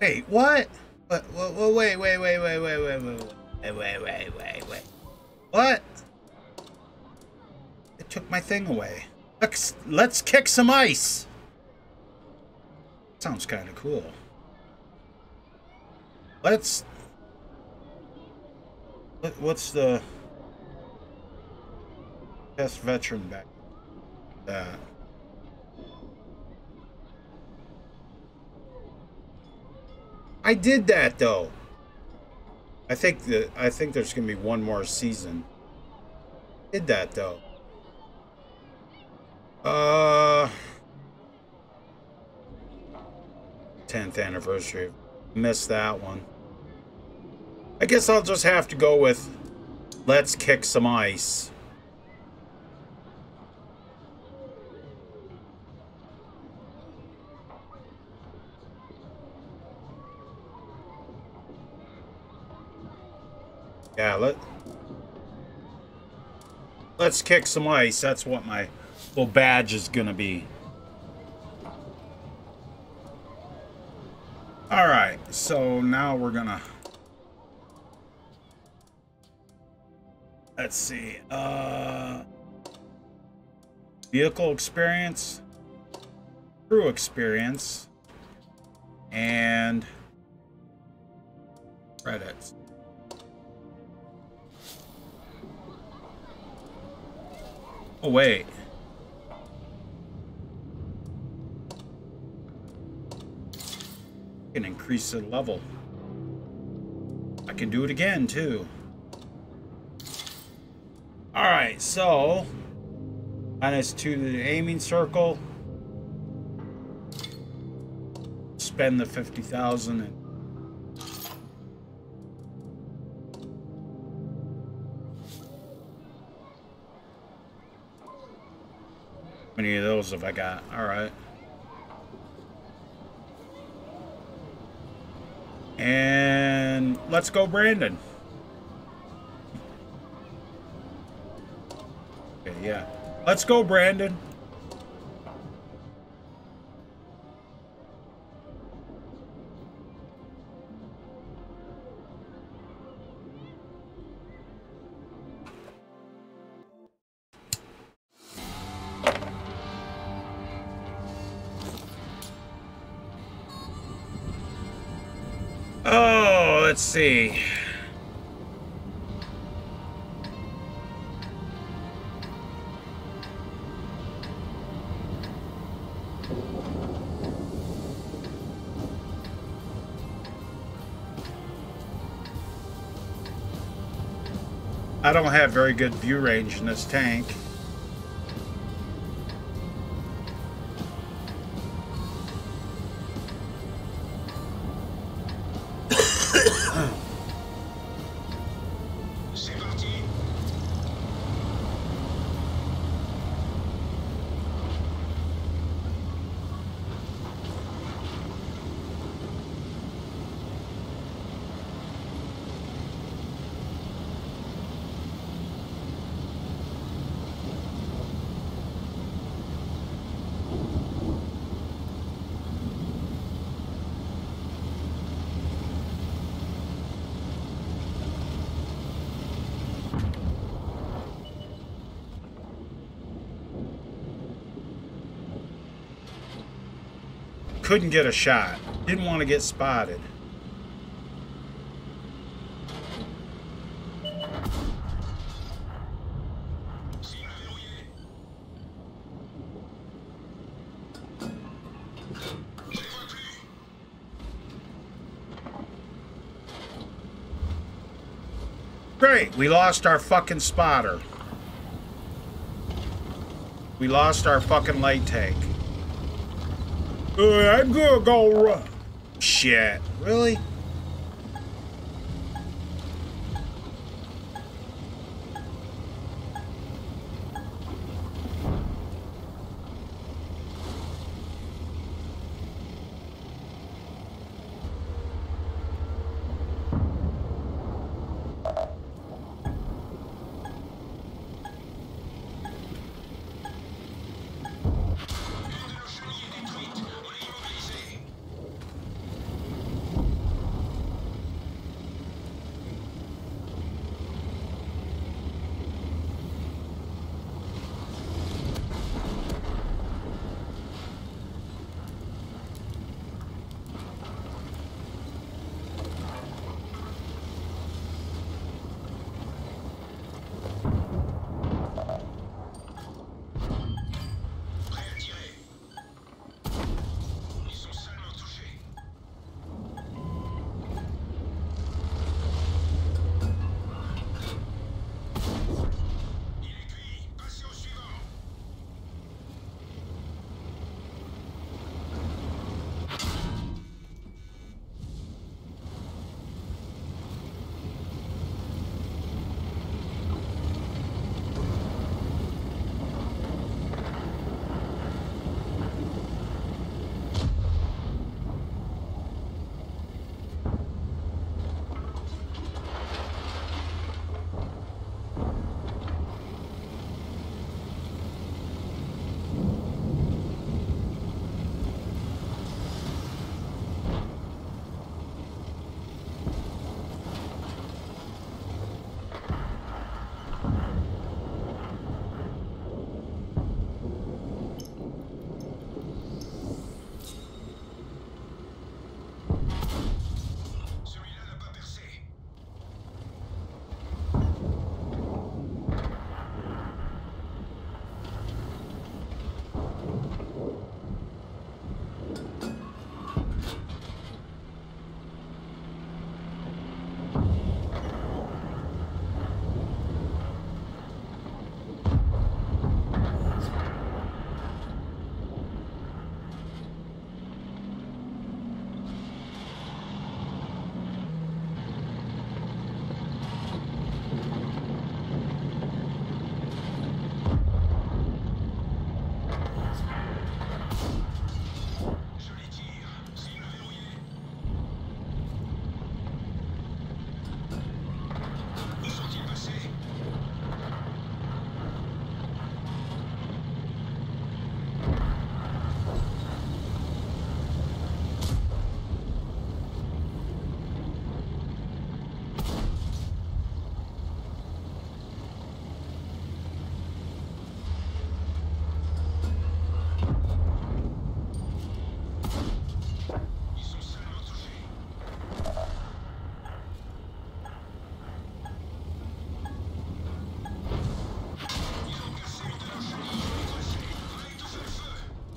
Hey, what? What, what, what? Wait, wait, wait, wait, wait, wait, wait, wait, wait, wait, wait, wait. What? It took my thing away. Let's, let's kick some ice. Sounds kind of cool. Let's... What, what's the... Best veteran back? Uh... I did that though. I think that I think there's gonna be one more season. Did that though. Uh, tenth anniversary. Missed that one. I guess I'll just have to go with let's kick some ice. Yeah, let, let's kick some ice. That's what my little badge is going to be. All right, so now we're going to... Let's see. Uh, vehicle experience, crew experience, and credits. Oh, wait. I can increase the level. I can do it again, too. Alright, so... Minus two to the aiming circle. Spend the fifty thousand and... How many of those have I got? All right. And let's go, Brandon. Okay, yeah. Let's go, Brandon. Let's see. I don't have very good view range in this tank. Couldn't get a shot. Didn't want to get spotted. Great, we lost our fucking spotter. We lost our fucking light tank. Uh, I'm gonna go run. Shit, really?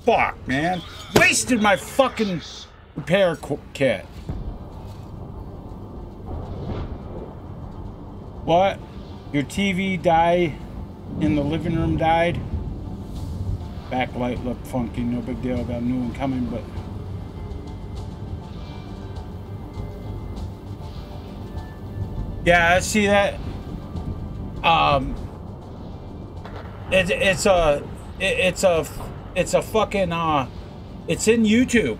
Fuck, man. Wasted my fucking repair kit. What? Your T V died in the living room died? Backlight looked funky, no big deal. Got a new one coming, but... Yeah, I see that. Um... It, it's a... It, it's a... It's a fucking, uh, it's in YouTube.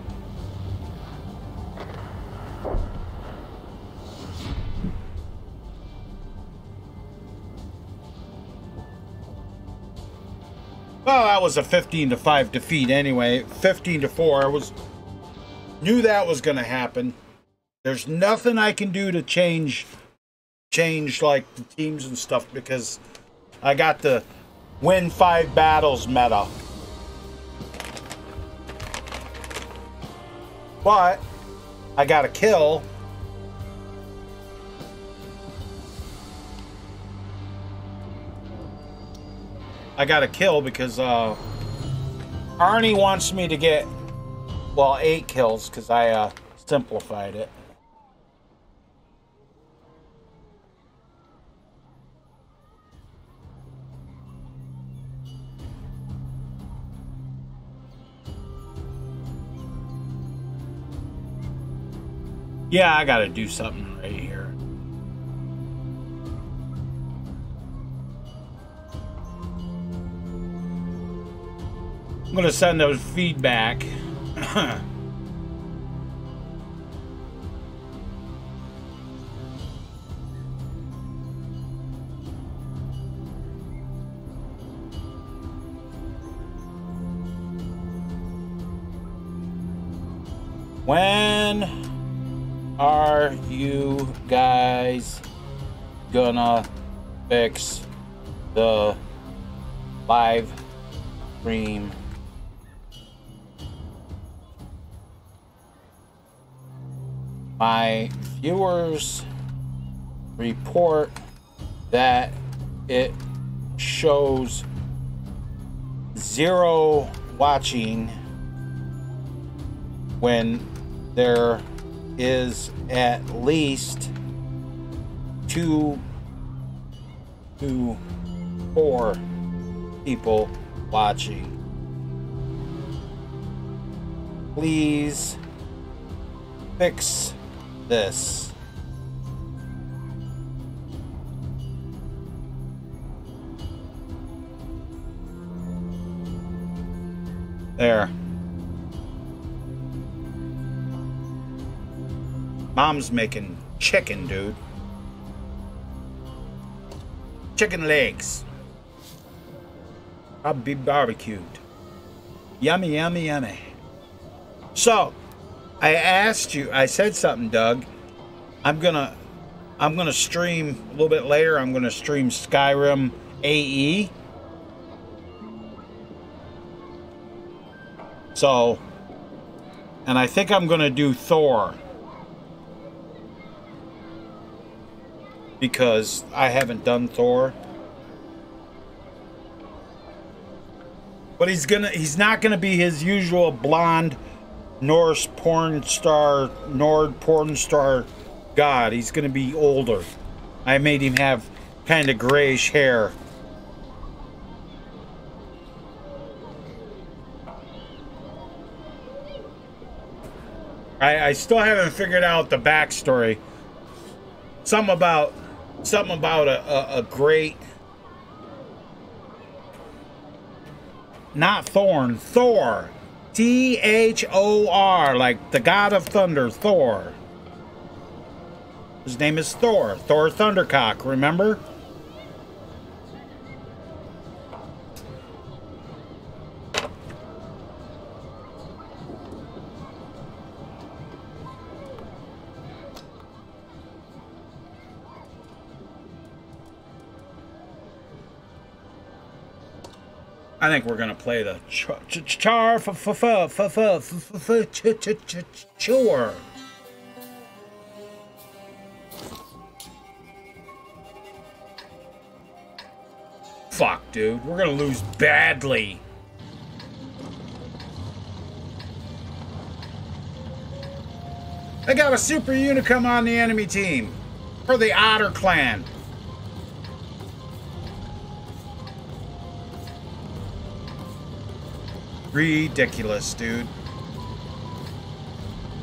Well, that was a fifteen to five defeat anyway. fifteen to four. I was, knew that was going to happen. There's nothing I can do to change, change, like, the teams and stuff because I got the win five battles meta. But I got a kill. I got a kill because uh, Arnie wants me to get, well, eight kills because I uh, simplified it. Yeah, I gotta do something right here. I'm gonna send those feedback. When are you guys gonna fix the live stream? My viewers report that it shows zero watching when there is at least two to four people watching. Please fix this. There. Mom's making chicken, dude. Chicken legs. I'll be barbecued. Yummy, yummy, yummy. So, I asked you, I said something, Doug. I'm gonna, I'm gonna stream a little bit later. I'm gonna stream Skyrim A E. So, and I think I'm gonna do Thor, because I haven't done Thor. But he's gonna, he's not gonna be his usual blonde Norse porn star, Nord porn star god. He's gonna be older. I made him have kind of grayish hair. I, I still haven't figured out the backstory. Something about Something about a, a, a great... Not Thorn, Thor. T H O R, like the god of thunder, Thor. His name is Thor. Thor Thundercock, remember? I think we're gonna play the char char for for for for for for chore. Fuck, dude, we're gonna lose badly. They got a super unicum on the enemy team for the Otter Clan. Ridiculous, dude.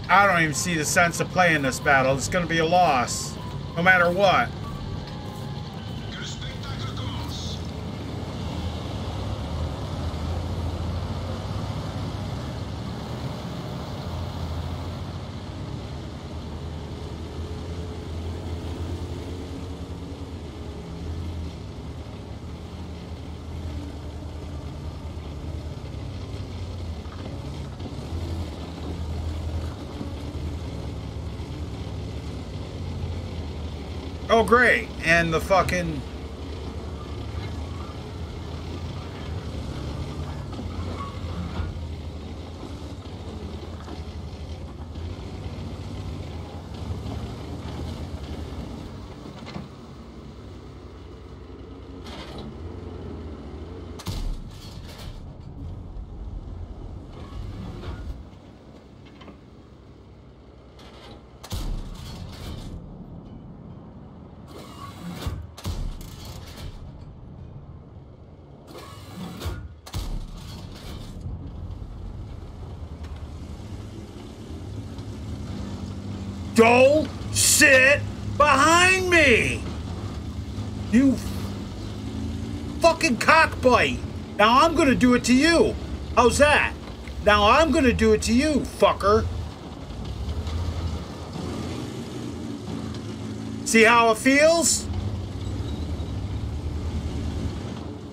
I don't even see the sense of playing this battle. It's gonna be a loss, no matter what. Oh, great. And the fucking... Don't sit behind me, you fucking cockbite. Now I'm gonna do it to you. How's that? Now I'm gonna do it to you, fucker. See how it feels?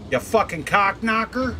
You fucking cock knocker.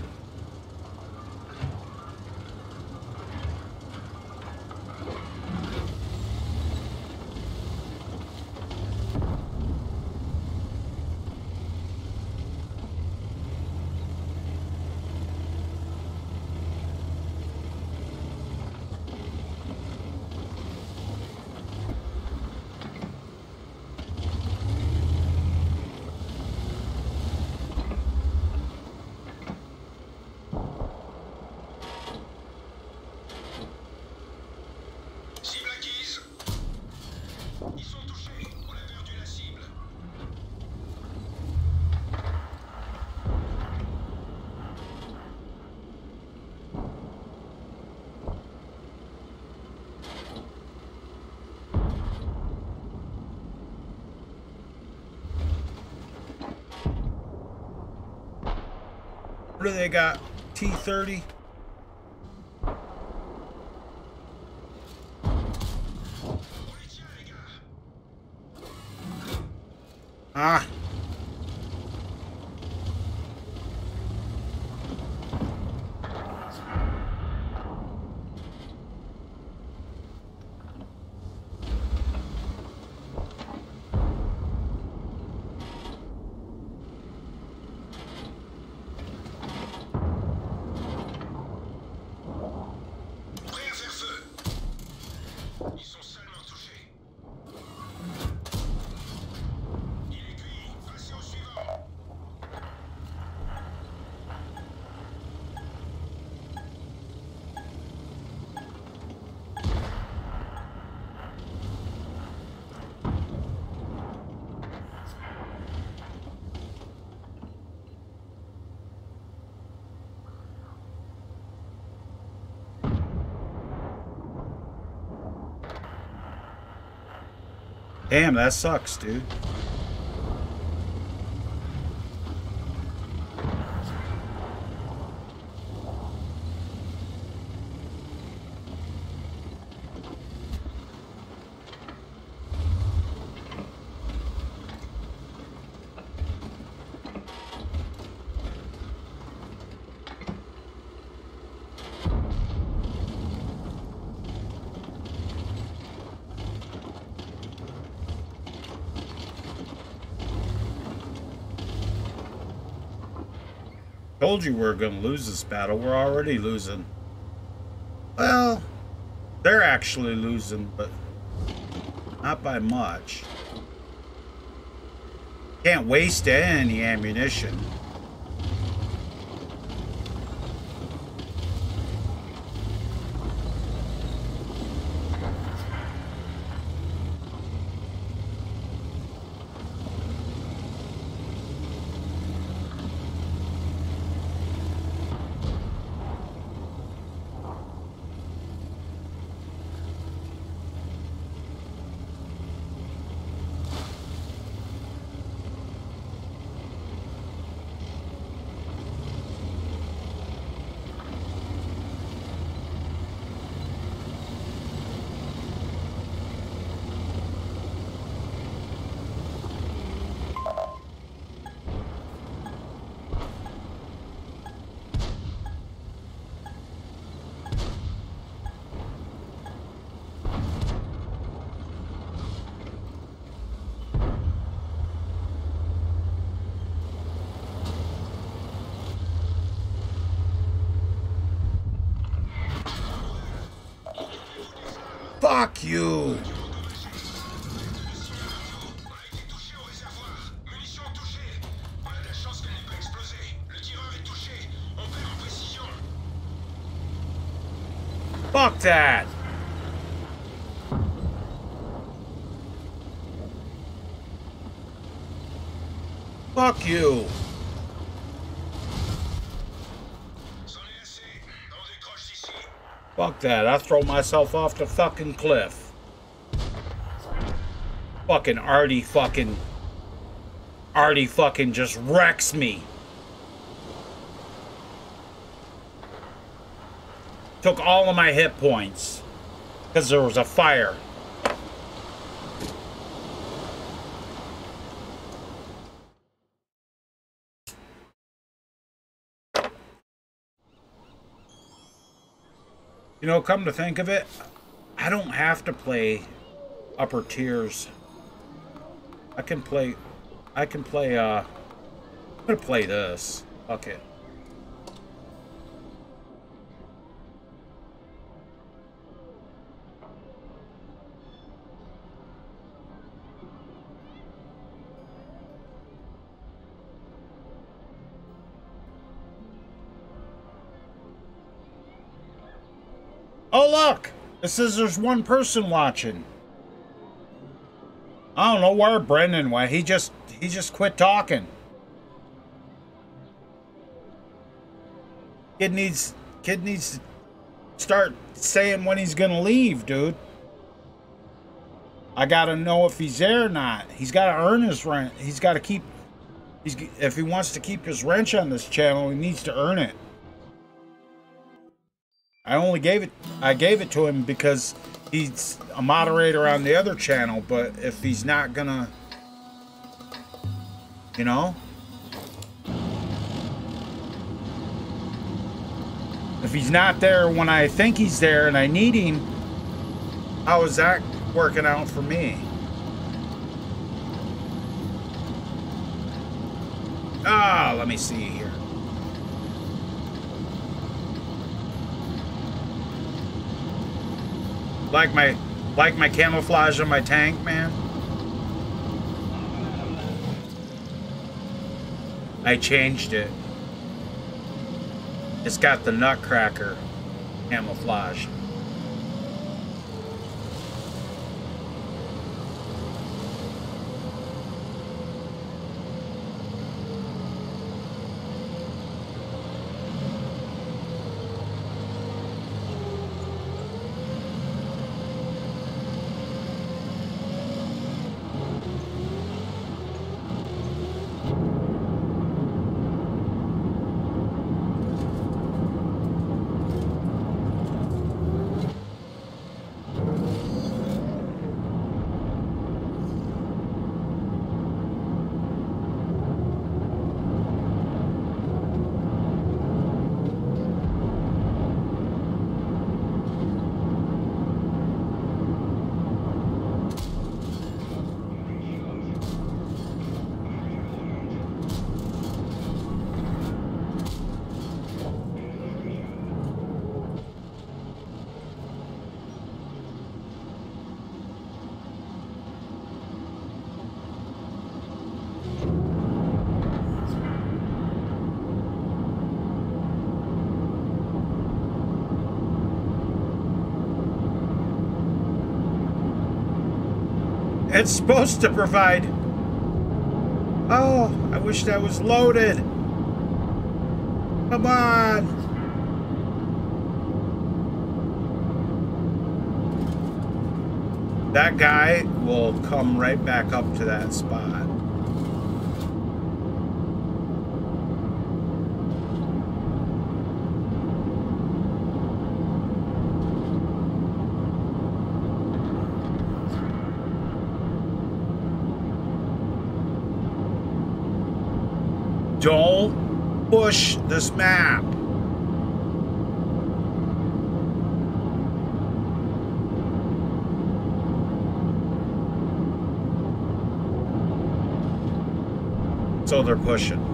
They got T thirty. Ah. Damn, that sucks, dude. Told you we were going to lose this battle. We're already losing. Well, they're actually losing, but not by much. Can't waste any ammunition. Fuck you! Fuck that! Fuck you! Fuck that, I throw myself off the fucking cliff. fucking Artie fucking... Artie fucking just wrecks me. Took all of my hit points. Because there was a fire. You know, come to think of it, I don't have to play upper tiers. I can play... I can play, uh, I'm gonna play this. Fuck it. Oh, look! It says there's one person watching. I don't know where Brendan went. He just... He just quit talking. Kid needs, kid needs to start saying when he's gonna leave, dude. I gotta know if he's there or not. He's gotta earn his rent. He's gotta keep, he's, if he wants to keep his wrench on this channel, he needs to earn it. I only gave it, I gave it to him because he's a moderator on the other channel, but if he's not gonna... You know? If he's not there when I think he's there and I need him, how is that working out for me? Ah, let me see here. Like my, like my camouflage on my tank, man. I changed it. It's got the nutcracker camouflage. It's supposed to provide... Oh, I wish that was loaded. Come on. That guy will come right back up to that spot. Don't push this map. So they're pushing.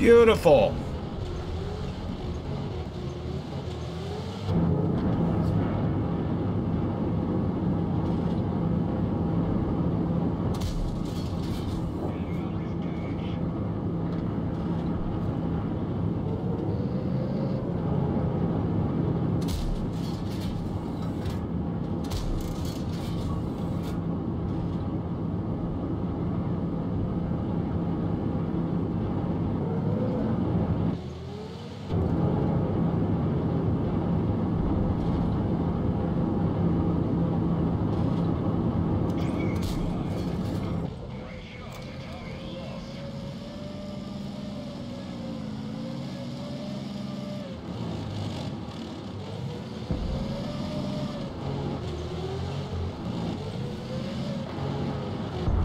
Beautiful.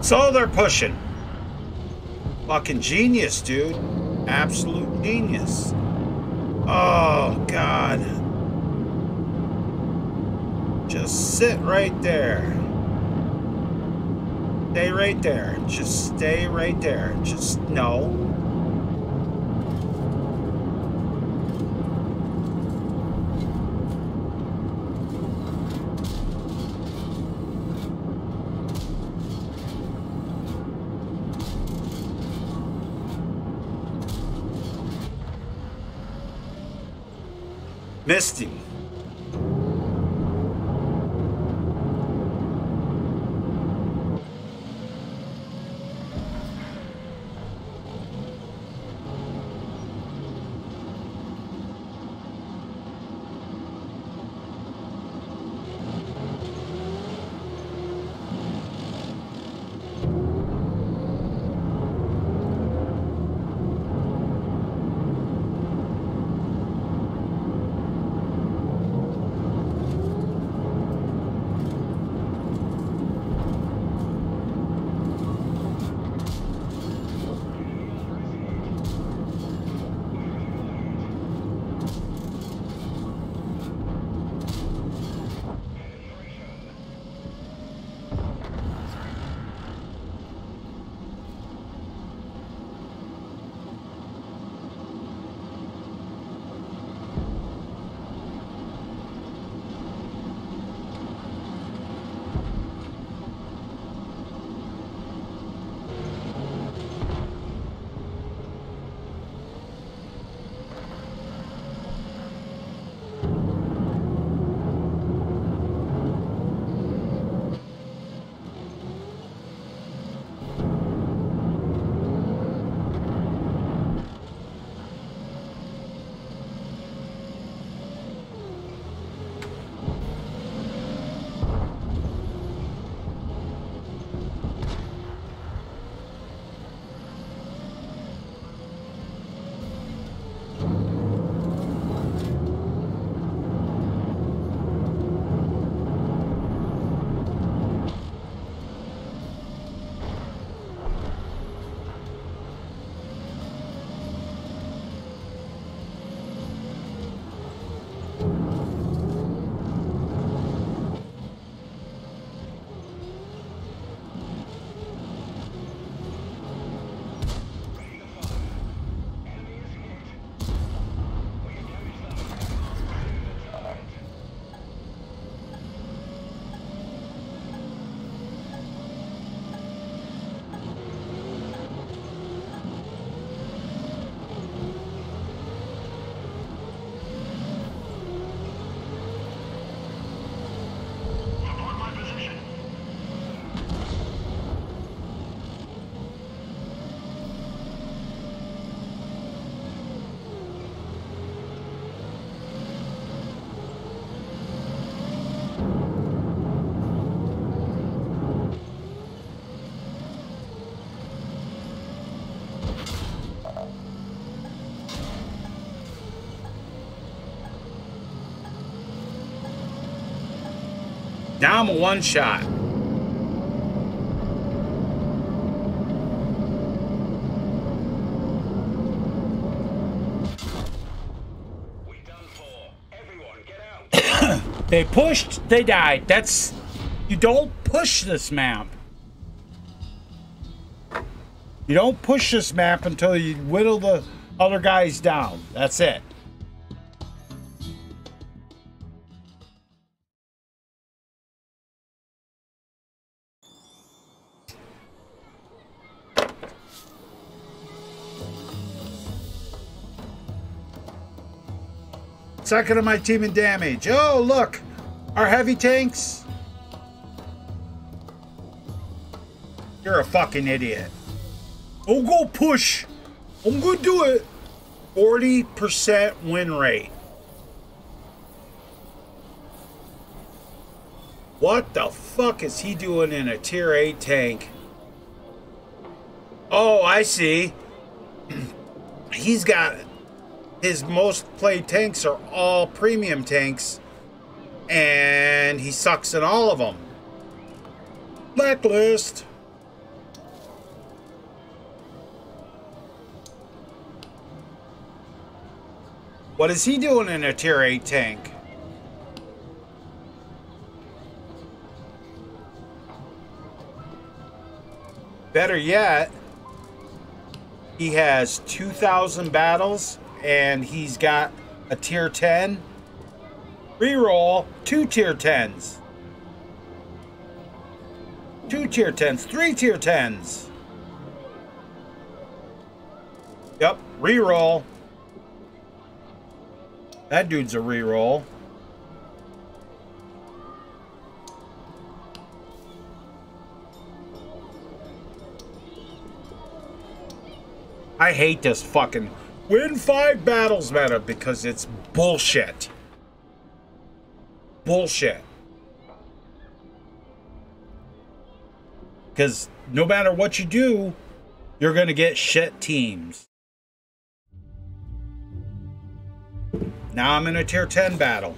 So they're pushing. Fucking genius, dude. Absolute genius. Oh, God. Just sit right there. Stay right there. Just stay right there. Just, no. Missed him. Now I'm a one shot. We done for. Everyone get out. They pushed, they died. That's, you don't push this map. You don't push this map until you whittle the other guys down. That's it. Second of my team in damage. Oh, look, our heavy tanks. You're a fucking idiot. Oh, go push. I'm gonna do it. forty percent win rate. What the fuck is he doing in a tier eight tank? Oh, I see. He's got his most played tanks are all premium tanks, and he sucks in all of them. Blacklist. What is he doing in a tier eight tank? Better yet, he has two thousand battles and he's got a tier ten. Reroll two tier tens. Two tier tens, three tier tens. Yep, reroll. That dude's a reroll. I hate this fucking win five battles meta because it's bullshit. Bullshit. Because no matter what you do, you're going to get shit teams. Now I'm in a tier ten battle.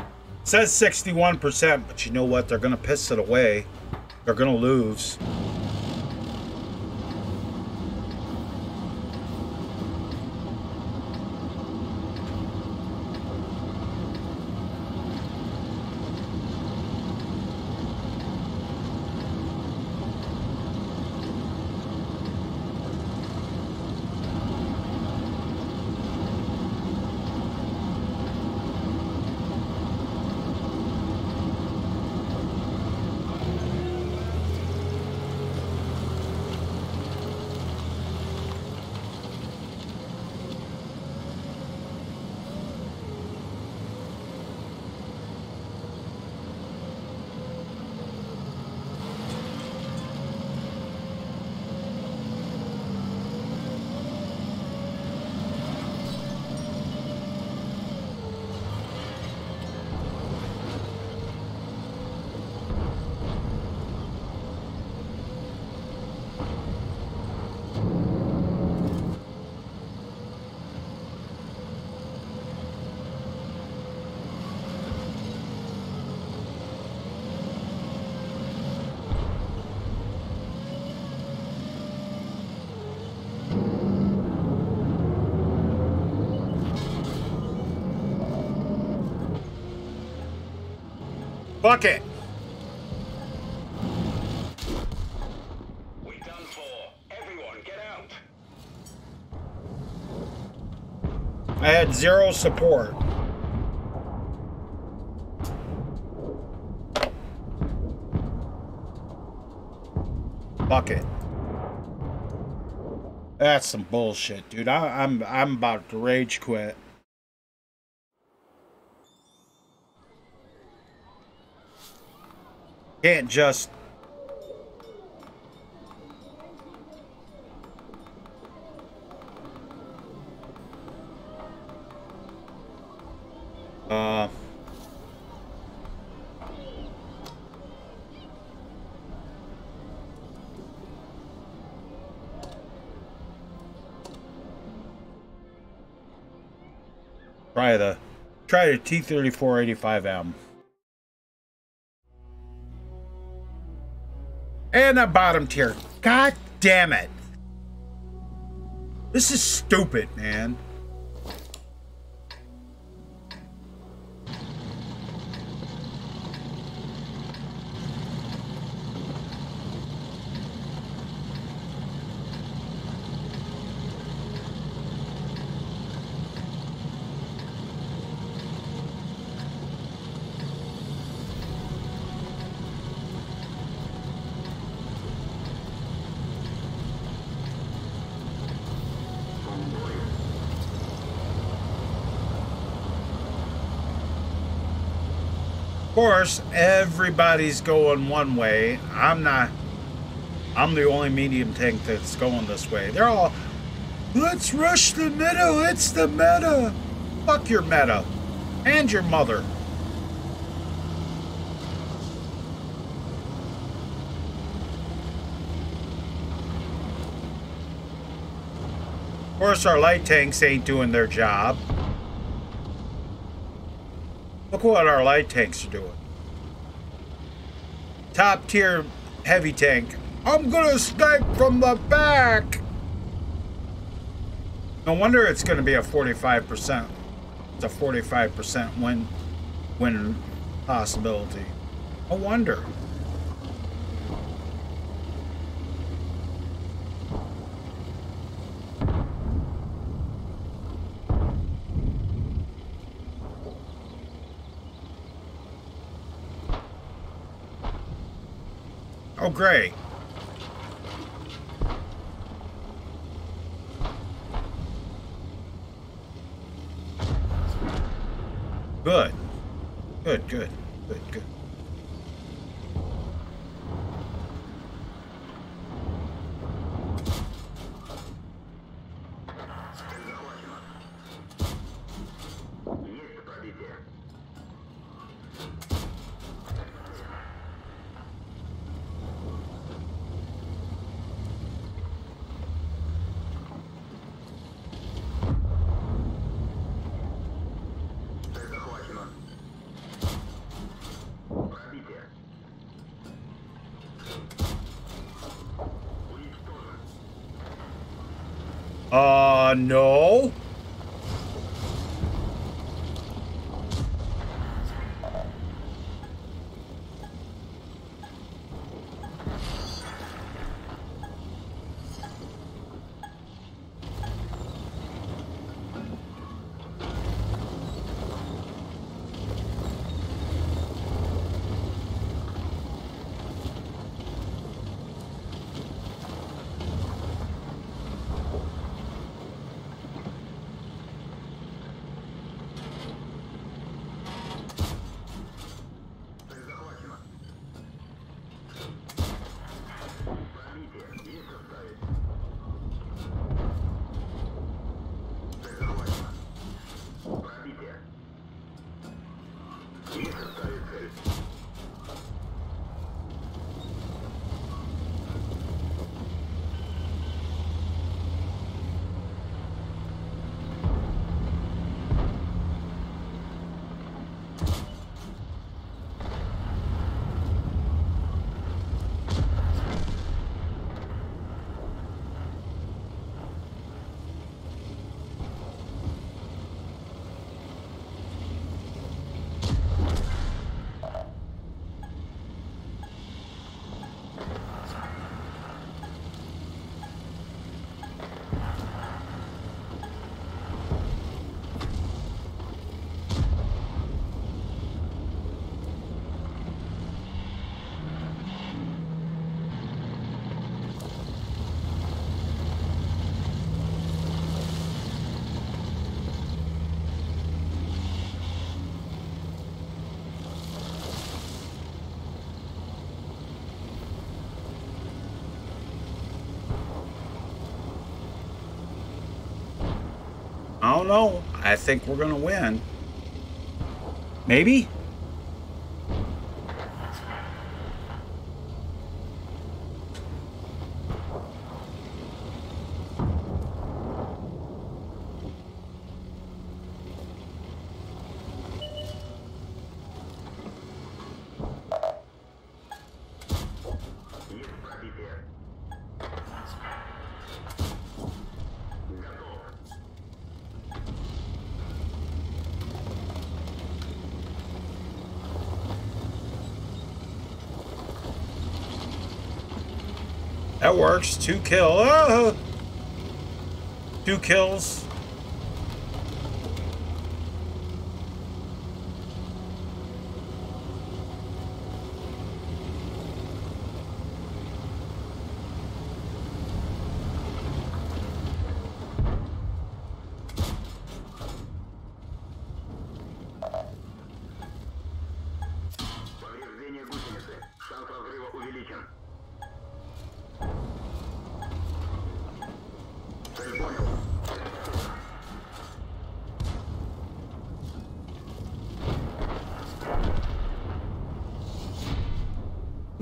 It says sixty-one percent, but you know what? They're gonna piss it away. They're gonna lose. Fuck it. We're done for. Everyone, get out. I had zero support. Fuck it. That's some bullshit, dude. I, I'm I'm about to rage quit. Can't just uh try the try the T thirty-four eighty-five M. And a bottom tier. God damn it. This is stupid, man. course, everybody's going one way. I'm not, I'm the only medium tank that's going this way. They're all, let's rush the meta, it's the meta. Fuck your meta and your mother. Of course, our light tanks ain't doing their job. Look what our light tanks are doing. Top tier heavy tank. I'm gonna snipe from the back. No wonder it's gonna be a forty-five percent. It's a forty-five percent win, win possibility. No wonder. Oh, great. Good. Good, good, good, good. Uh, no. I don't know. I think we're gonna win. Maybe? That works. Two kill. Oh! Two kills.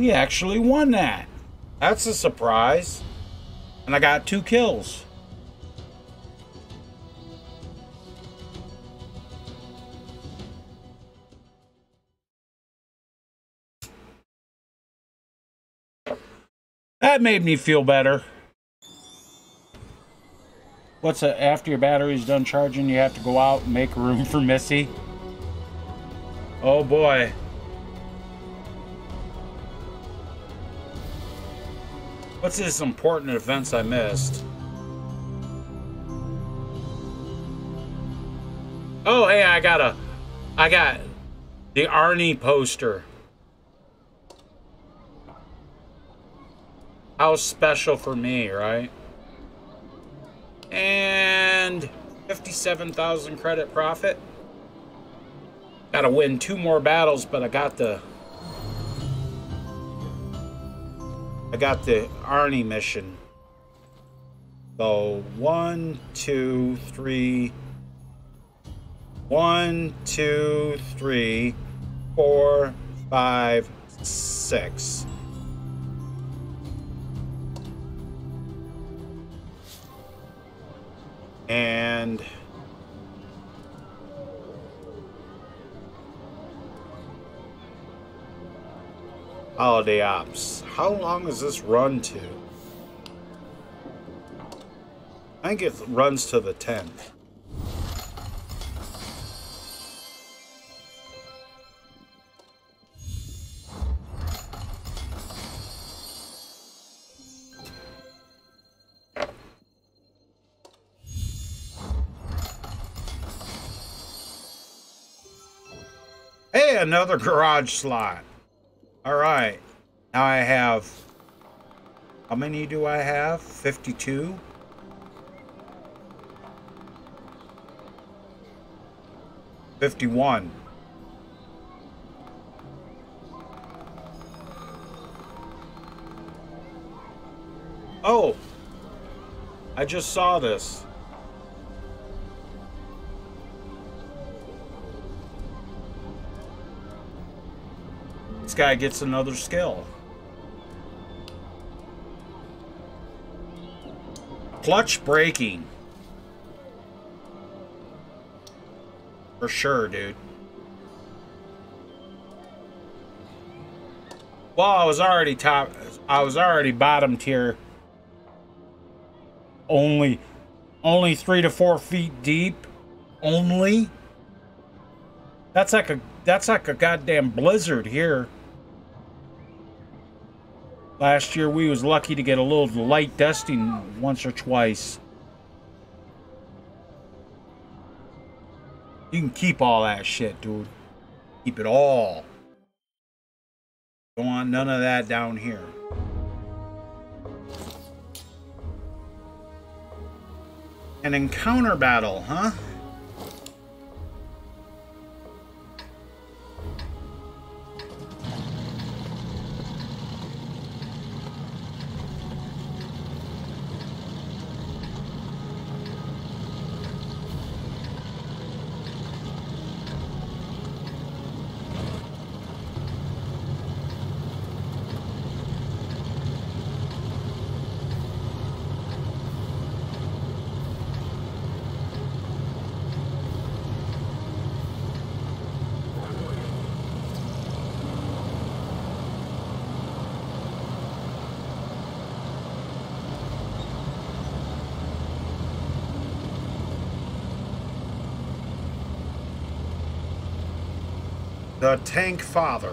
We actually won that. That's a surprise. And I got two kills. That made me feel better. What's a, after your battery's done charging, you have to go out and make room for Missy? Oh boy. What's this important events I missed? Oh, hey, I got a... I got the Arnie poster. How special for me, right? And fifty-seven thousand credit profit. Gotta win two more battles, but I got the I got the Arnie mission. So one, two, three, one, two, three, four, five, six. And Holiday Ops. How long does this run to? I think it runs to the tenth. Hey, another garage slot. All right, now I have, how many do I have? fifty-two? fifty-one. Oh, I just saw this. This guy gets another skill. Clutch braking. For sure, dude. Well, I was already top, I was already bottom tier. Only only three to four feet deep. Only. That's like a that's like a goddamn blizzard here. Last year, we was lucky to get a little light dusting once or twice. You can keep all that shit, dude. Keep it all. Don't want none of that down here. An encounter battle, huh? The Tank Father.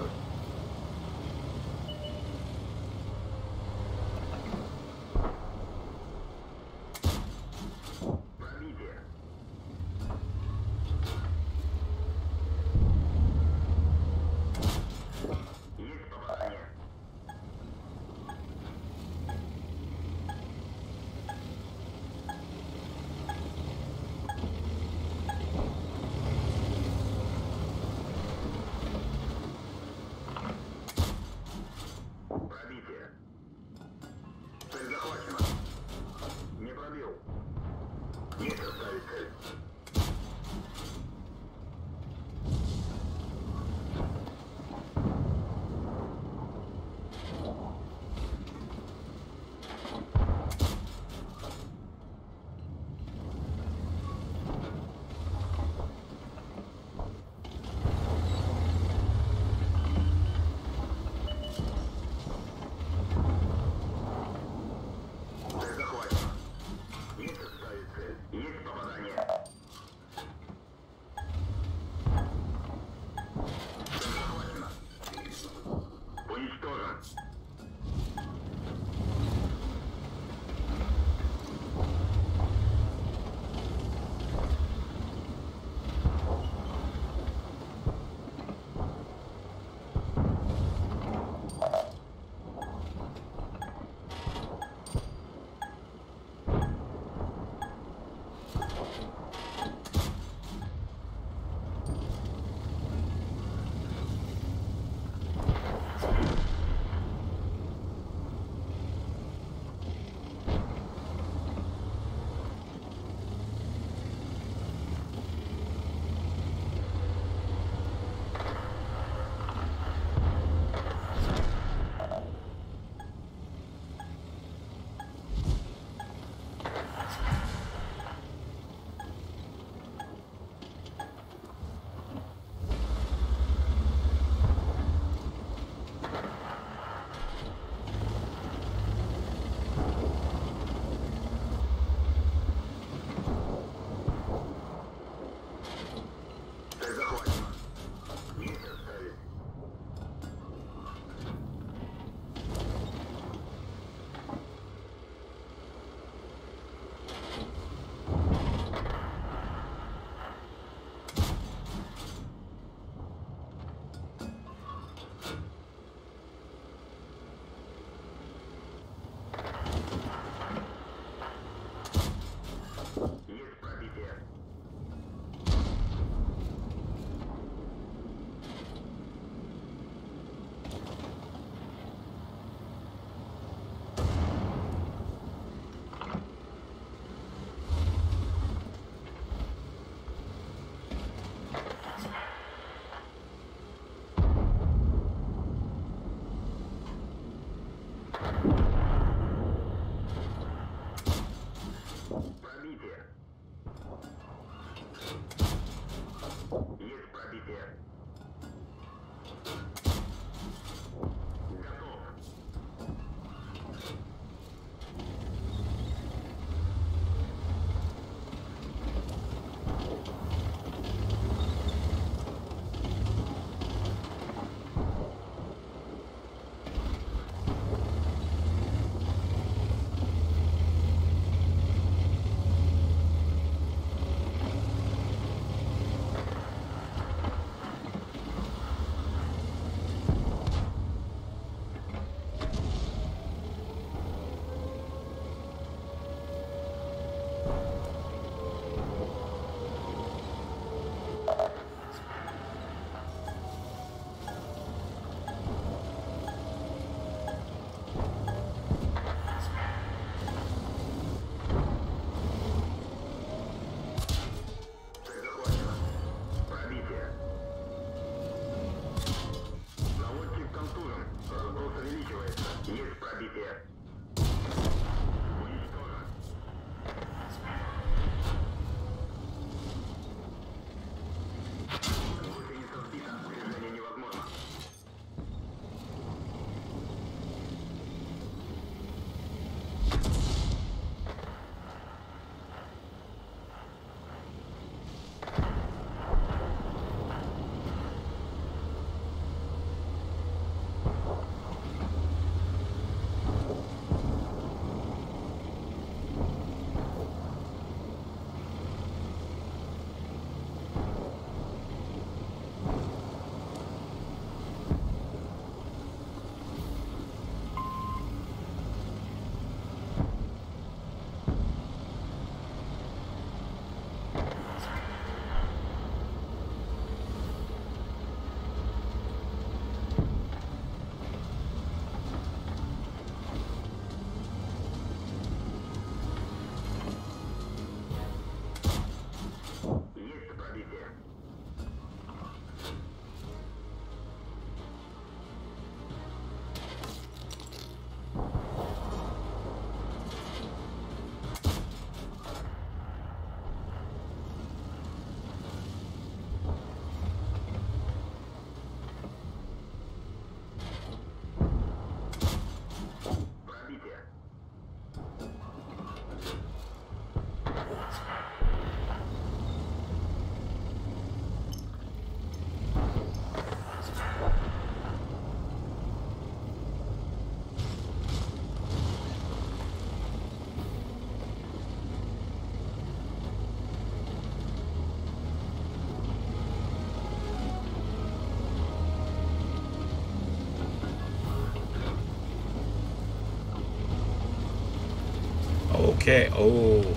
Okay. Oh.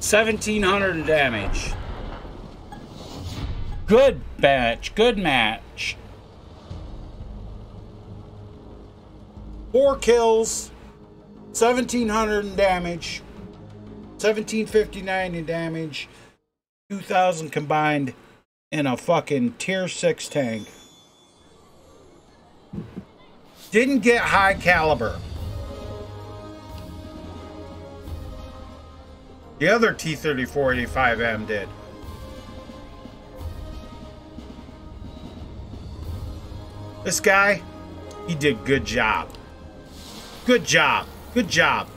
seventeen hundred damage. Good match. Good match. Four kills. seventeen hundred in damage. seventeen fifty-nine in damage. two thousand combined in a fucking tier six tank. Didn't get high caliber. The other T thirty-four eighty-five M did. This guy, he did good job. Good job. Good job.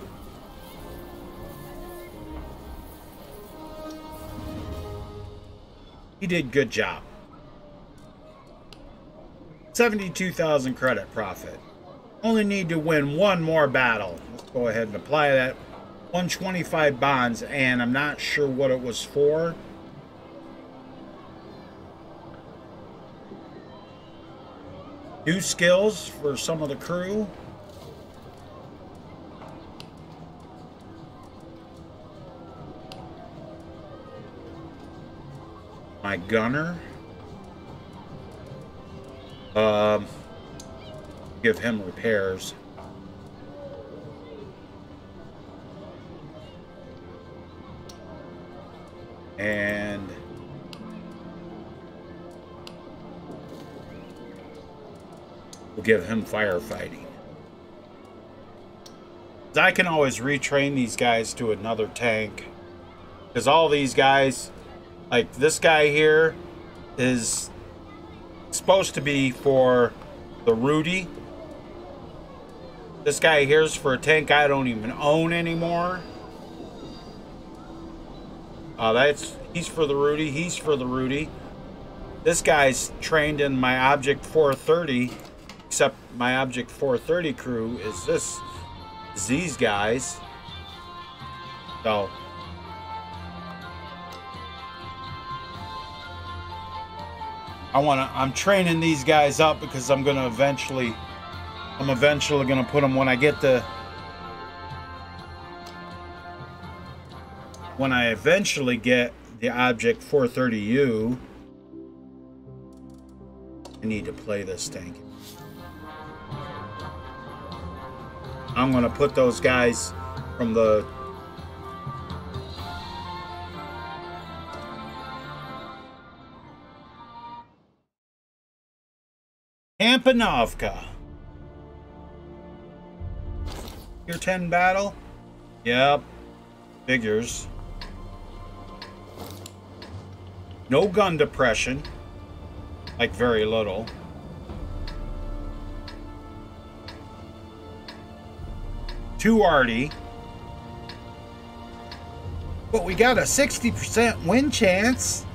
He did good job. seventy-two thousand credit profit. Only need to win one more battle. Let's go ahead and apply that. one twenty-five bonds, and I'm not sure what it was for. New skills for some of the crew. My gunner. Um, give him repairs. And we'll give him firefighting. I can always retrain these guys to another tank. Because all these guys, like this guy here, is supposed to be for the Rudy. This guy here is for a tank I don't even own anymore. Uh, that's he's for the Rudy. He's for the Rudy. This guy's trained in my Object four thirty, except my Object four thirty crew is this, is these guys. So I wanna. I'm training these guys up because I'm gonna eventually. I'm eventually gonna put them when I get the. When I eventually get the Object four thirty U, I need to play this tank. I'm going to put those guys from the... Kampanovka. Tier ten battle? Yep. Figures. No gun depression, like very little. Too arty. But we got a sixty percent win chance.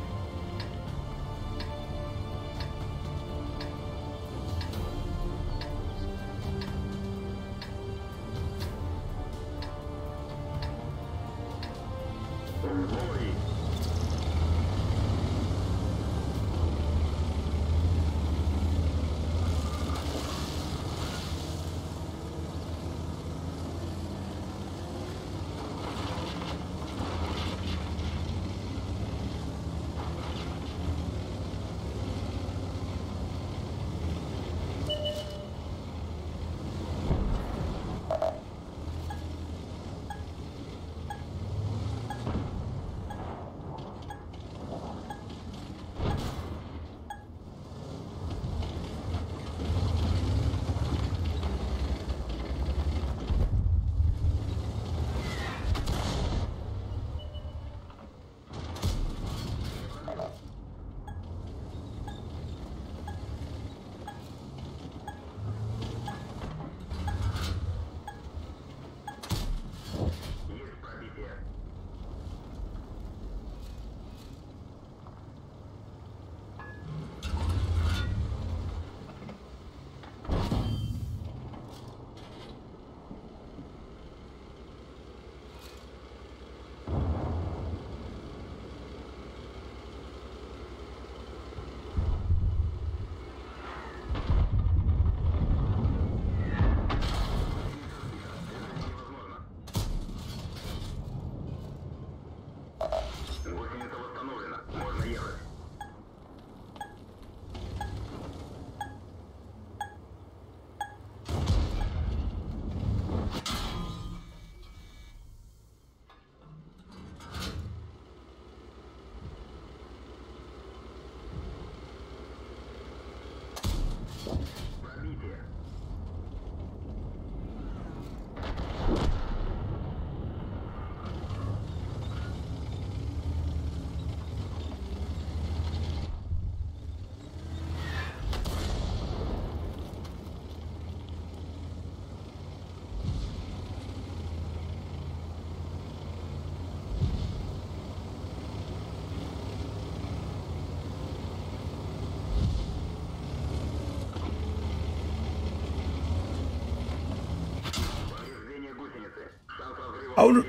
How did,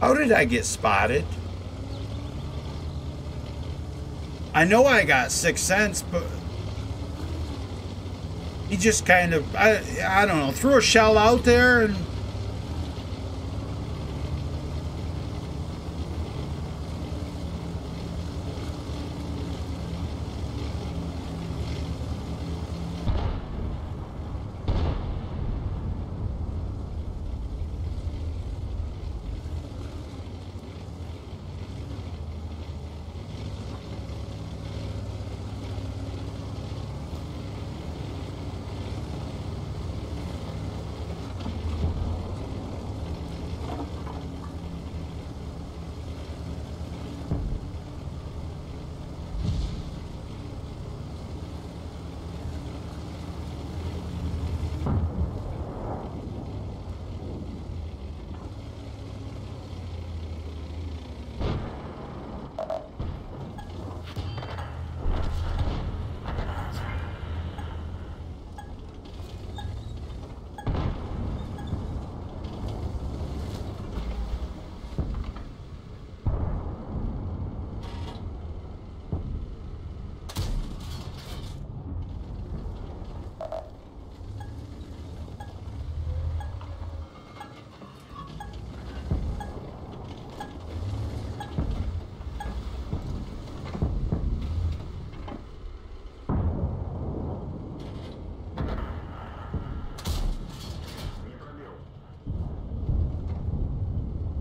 how did I get spotted? I know I got sixth sense, but he just kind of, I, I don't know, threw a shell out there and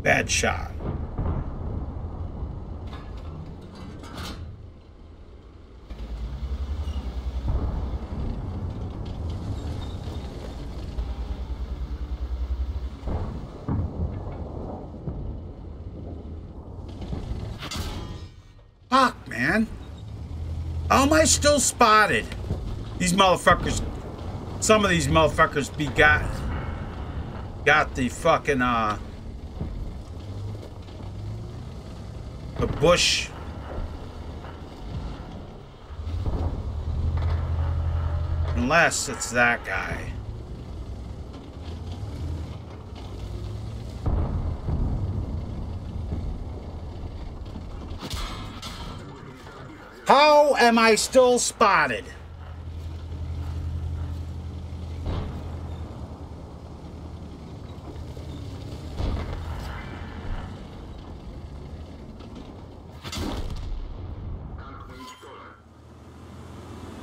bad shot. Fuck, man. How am I still spotted? These motherfuckers, some of these motherfuckers be got, got the fucking, uh, the bush. Unless it's that guy. How am I still spotted?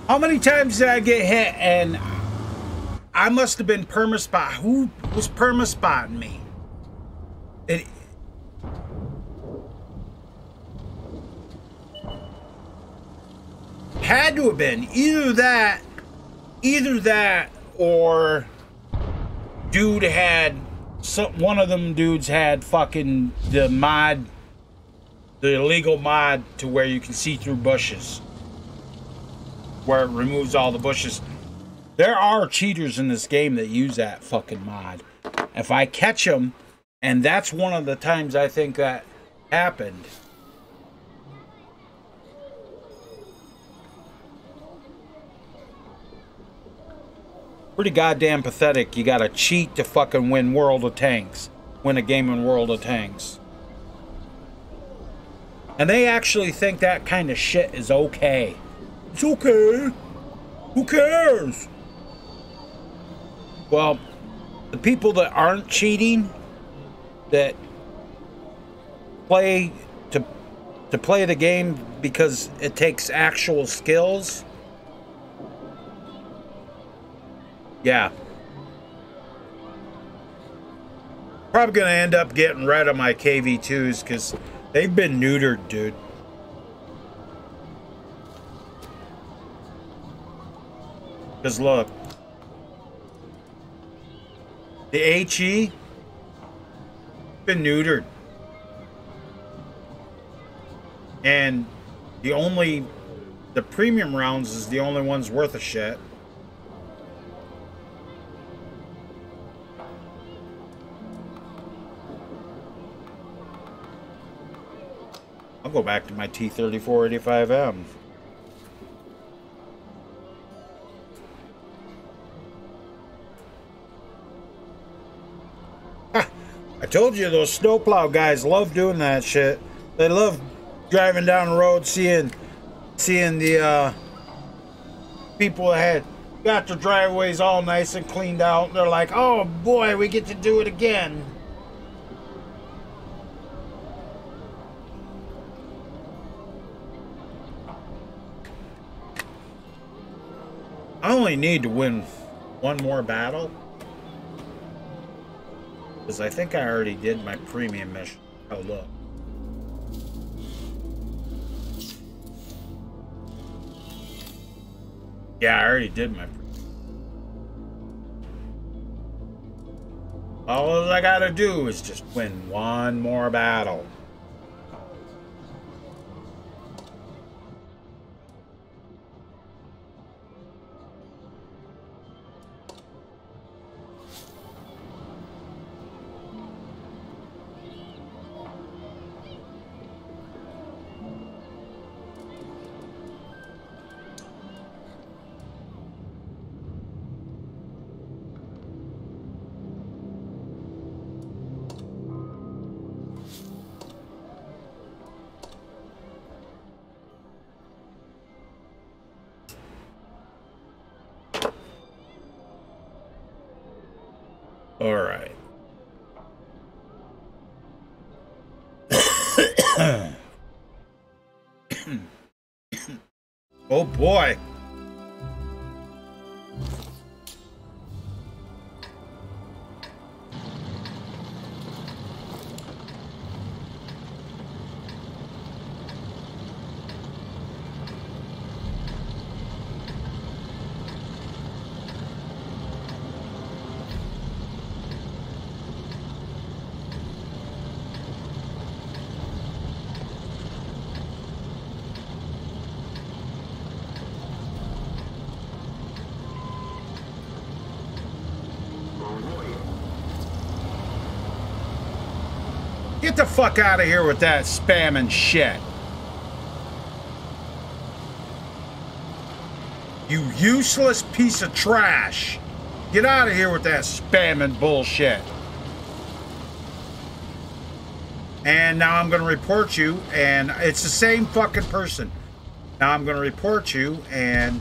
How many times did I get hit and I must have been perma-spot? Who was perma-spotting me? It, it had to have been either that, either that or dude had, some, one of them dudes had fucking the mod, the illegal mod to where you can see through bushes, where it removes all the bushes. There are cheaters in this game that use that fucking mod. If I catch them, and that's one of the times I think that happened. Pretty goddamn pathetic. You gotta cheat to fucking win World of Tanks. Win a game in World of Tanks. And they actually think that kind of shit is okay. It's okay. Who cares? Well, the people that aren't cheating, that play to to play the game because it takes actual skills. Yeah. Probably gonna end up getting rid of my K V twos because they've been neutered, dude. Because look, the H E been neutered, and the only the premium rounds is the only ones worth a shit. I'll go back to my T thirty-four eighty-five M. Ha! I told you those snowplow guys love doing that shit. They love driving down the road, seeing seeing the uh, people ahead. Got their driveways all nice and cleaned out. They're like, oh boy, we get to do it again. I only need to win one more battle, because I think I already did my premium mission. Oh, look. Yeah, I already did my premium. All I gotta do is just win one more battle. All right. Oh boy. Get the fuck out of here with that spam and shit. You useless piece of trash. Get out of here with that spam and bullshit. And now I'm going to report you, and it's the same fucking person. Now I'm going to report you, and...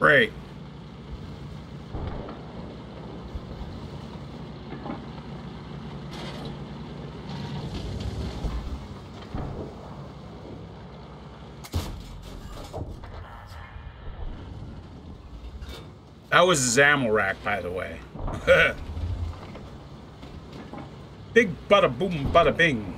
Great. That was his ammo rack, by the way. Big bada boom, bada bing.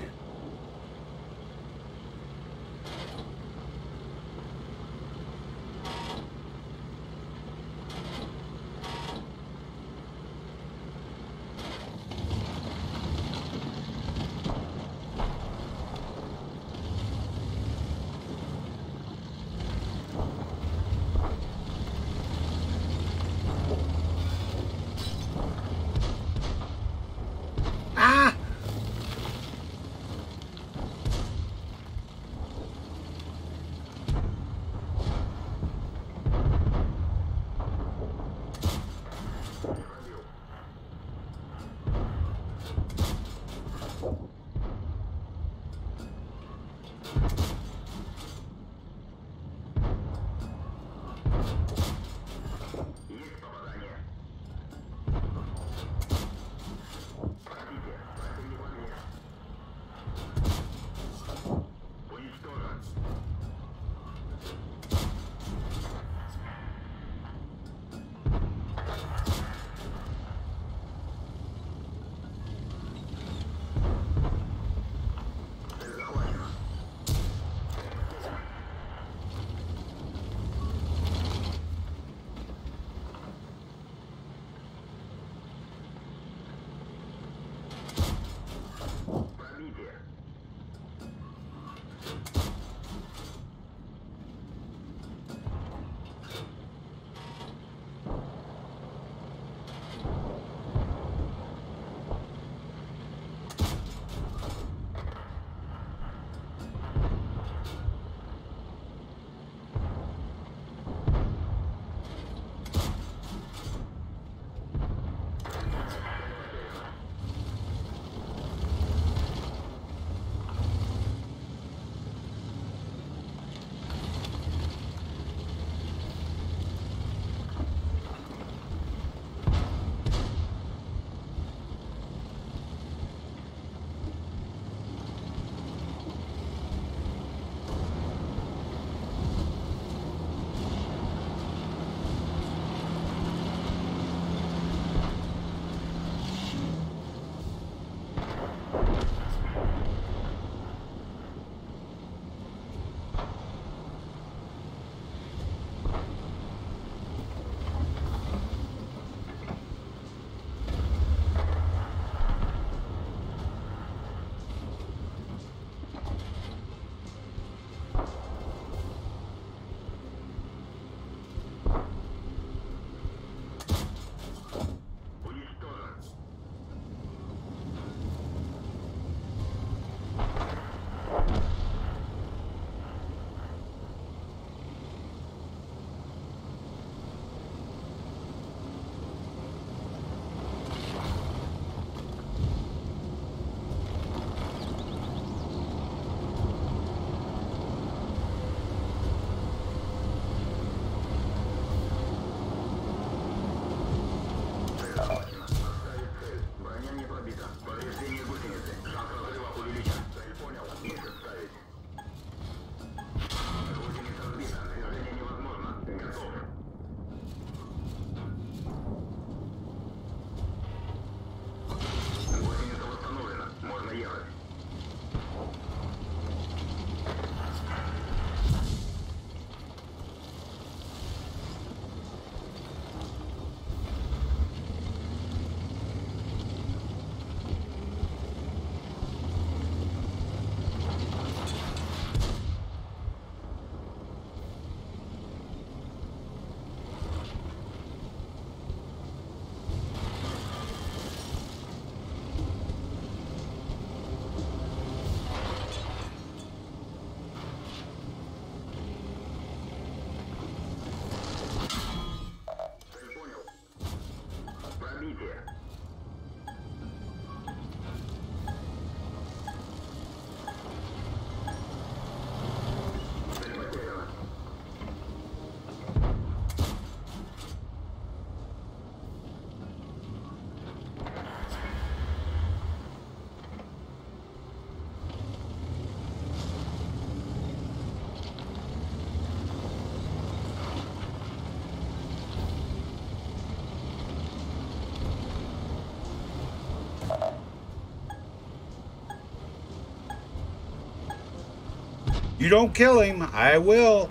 You don't kill him, I will.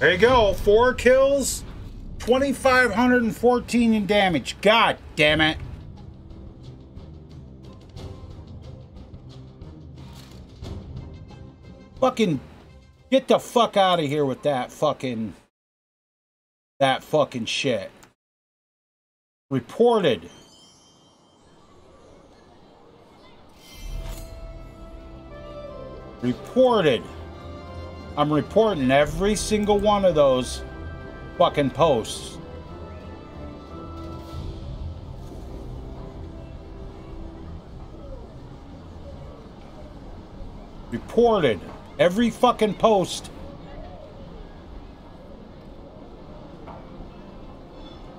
There you go. Four kills, twenty-five fourteen in damage. God damn it. Fucking get the fuck out of here with that fucking, that fucking shit. Reported. Reported. I'm reporting every single one of those fucking posts. Reported. Every fucking post.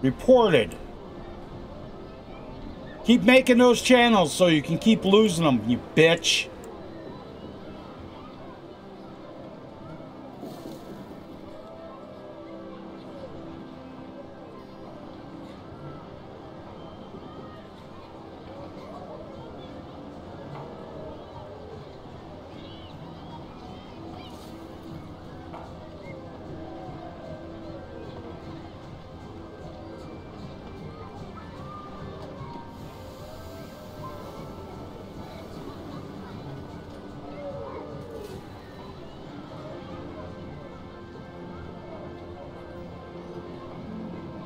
Reported. Keep making those channels so you can keep losing them, you bitch.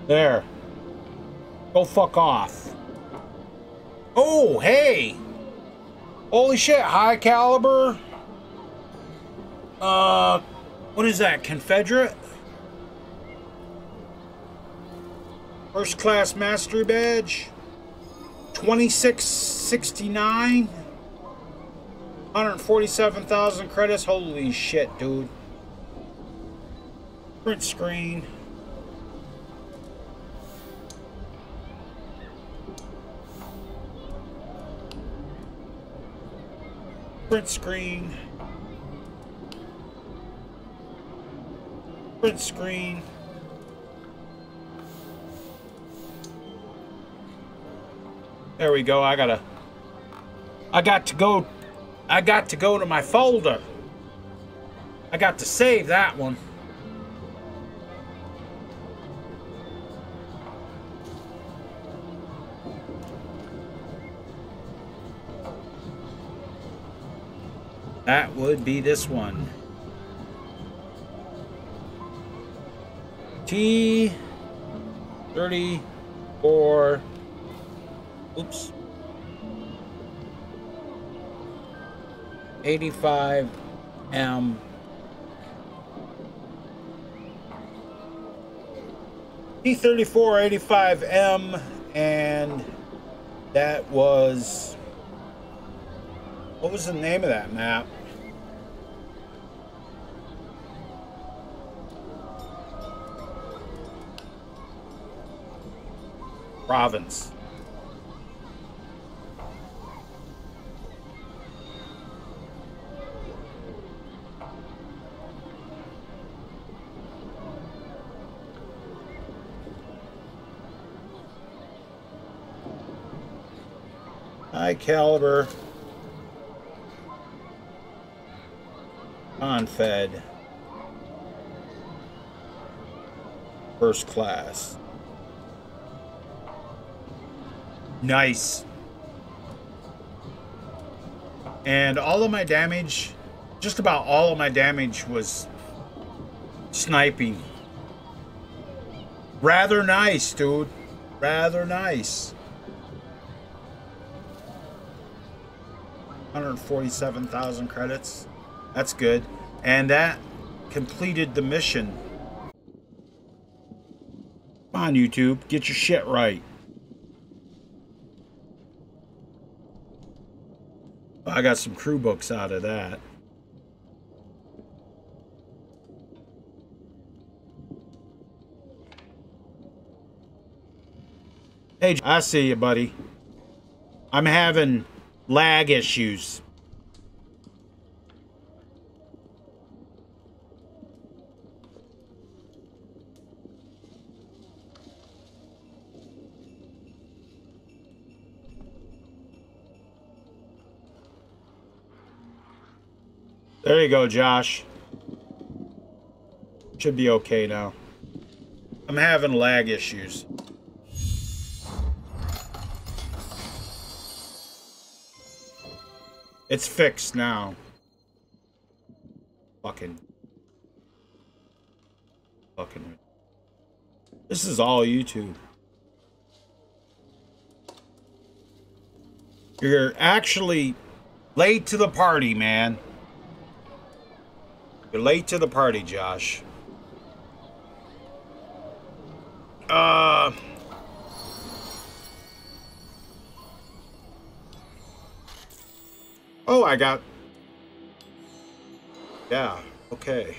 There. Go fuck off. Oh, hey! Holy shit, high caliber. Uh, what is that, Confederate? First class mastery badge. twenty-six sixty-nine. one hundred forty-seven thousand credits. Holy shit, dude. Print screen. Print screen. Print screen. There we go. I gotta. I got to go. I got to go to my folder. I got to save that one. That would be this one. T thirty-four. Oops. eighty-five M. T thirty-four eighty-five M, and that was. What was the name of that map? Province. High caliber. Confed. First class. Nice. And all of my damage, just about all of my damage was sniping. Rather nice, dude. Rather nice. one hundred forty-seven thousand credits. That's good. And that completed the mission. Come on, YouTube. Get your shit right. I got some crew books out of that. Hey, I see you, buddy. I'm having lag issues. There you go, Josh. Should be okay now. I'm having lag issues. It's fixed now. Fucking. Fucking. This is all YouTube. You're actually late to the party, man. You're late to the party, Josh. Uh... Oh, I got... Yeah, okay.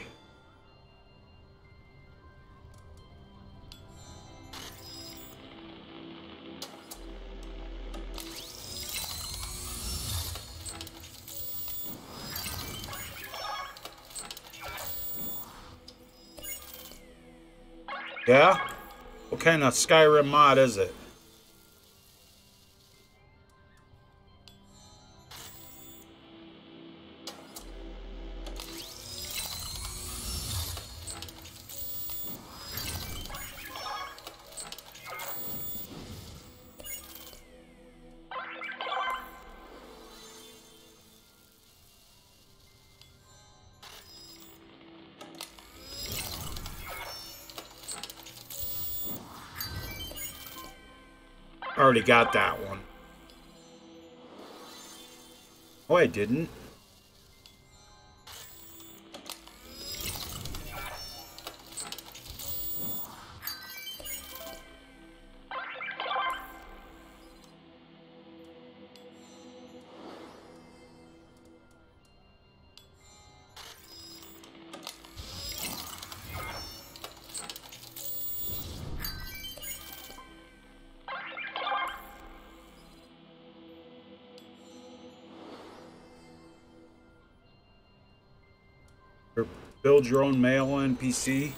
Yeah? What kind of Skyrim mod is it? Already got that one. Oh, I didn't. Build your own mail N P C.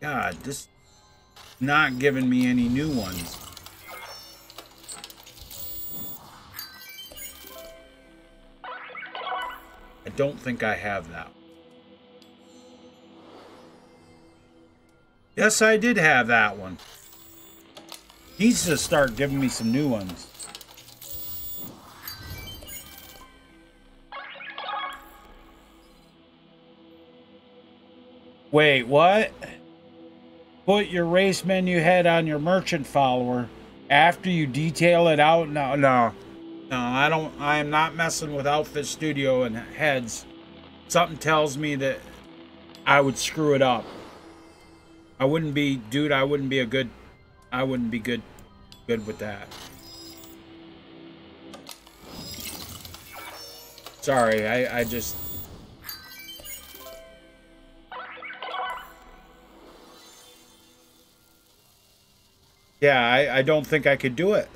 God, this is not giving me any new ones. I don't think I have that. Yes, I did have that one. Needs to start giving me some new ones. Wait, what? Put your race menu head on your merchant follower after you detail it out. No, no, no, I don't. I am not messing with Outfit Studio and heads. Something tells me that I would screw it up. I wouldn't be, dude, I wouldn't be a good, I wouldn't be good, good with that. Sorry, I, I just. Yeah, I, I don't think I could do it.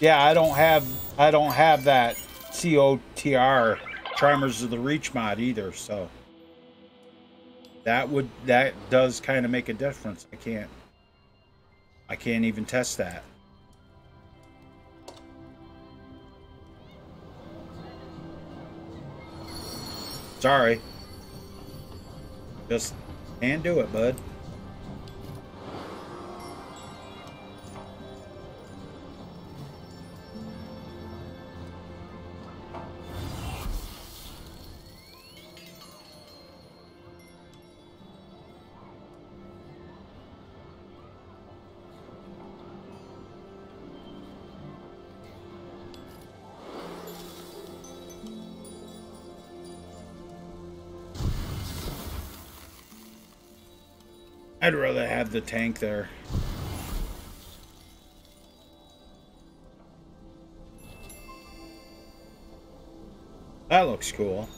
Yeah, I don't have, I don't have that C O T R. Tremors of the Reach mod either, so that would that does kind of make a difference. I can't I can't even test that. Sorry. Just can't do it, bud. I'd rather have the tank there. That looks cool.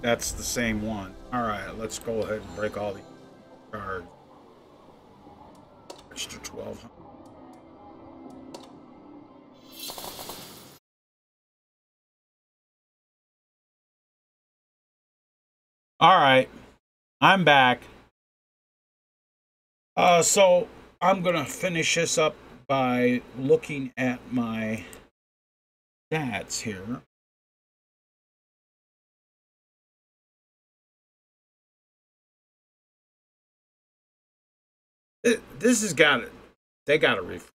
That's the same one. Alright, let's go ahead and break all the cards. Extra twelve hundred. Alright, I'm back. Uh, so, I'm going to finish this up by looking at my stats here. This has got it. They got to refresh.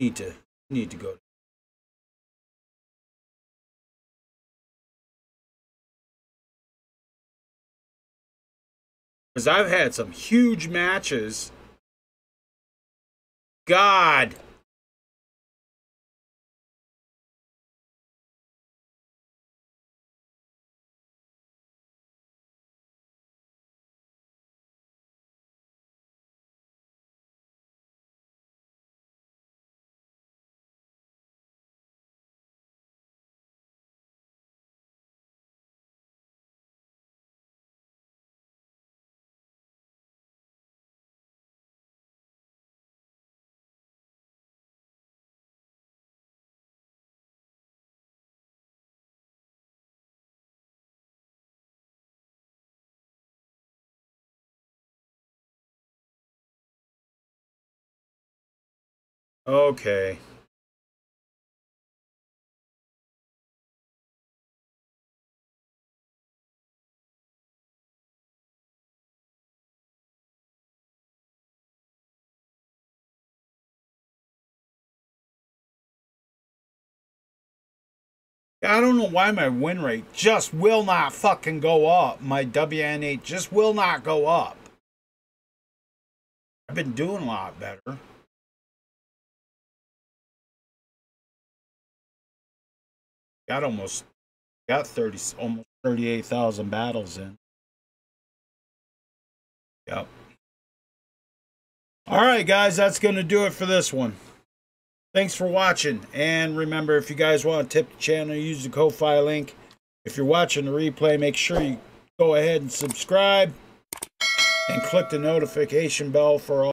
Need to need to go. Because I've had some huge matches. God. Okay. I don't know why my win rate just will not fucking go up. My W N eight just will not go up. I've been doing a lot better. Got almost got thirty almost thirty eight thousand battles in. Yep. All right, guys, that's gonna do it for this one. Thanks for watching, and remember, if you guys want to tip the channel, use the Ko-Fi link. If you're watching the replay, make sure you go ahead and subscribe and click the notification bell for all.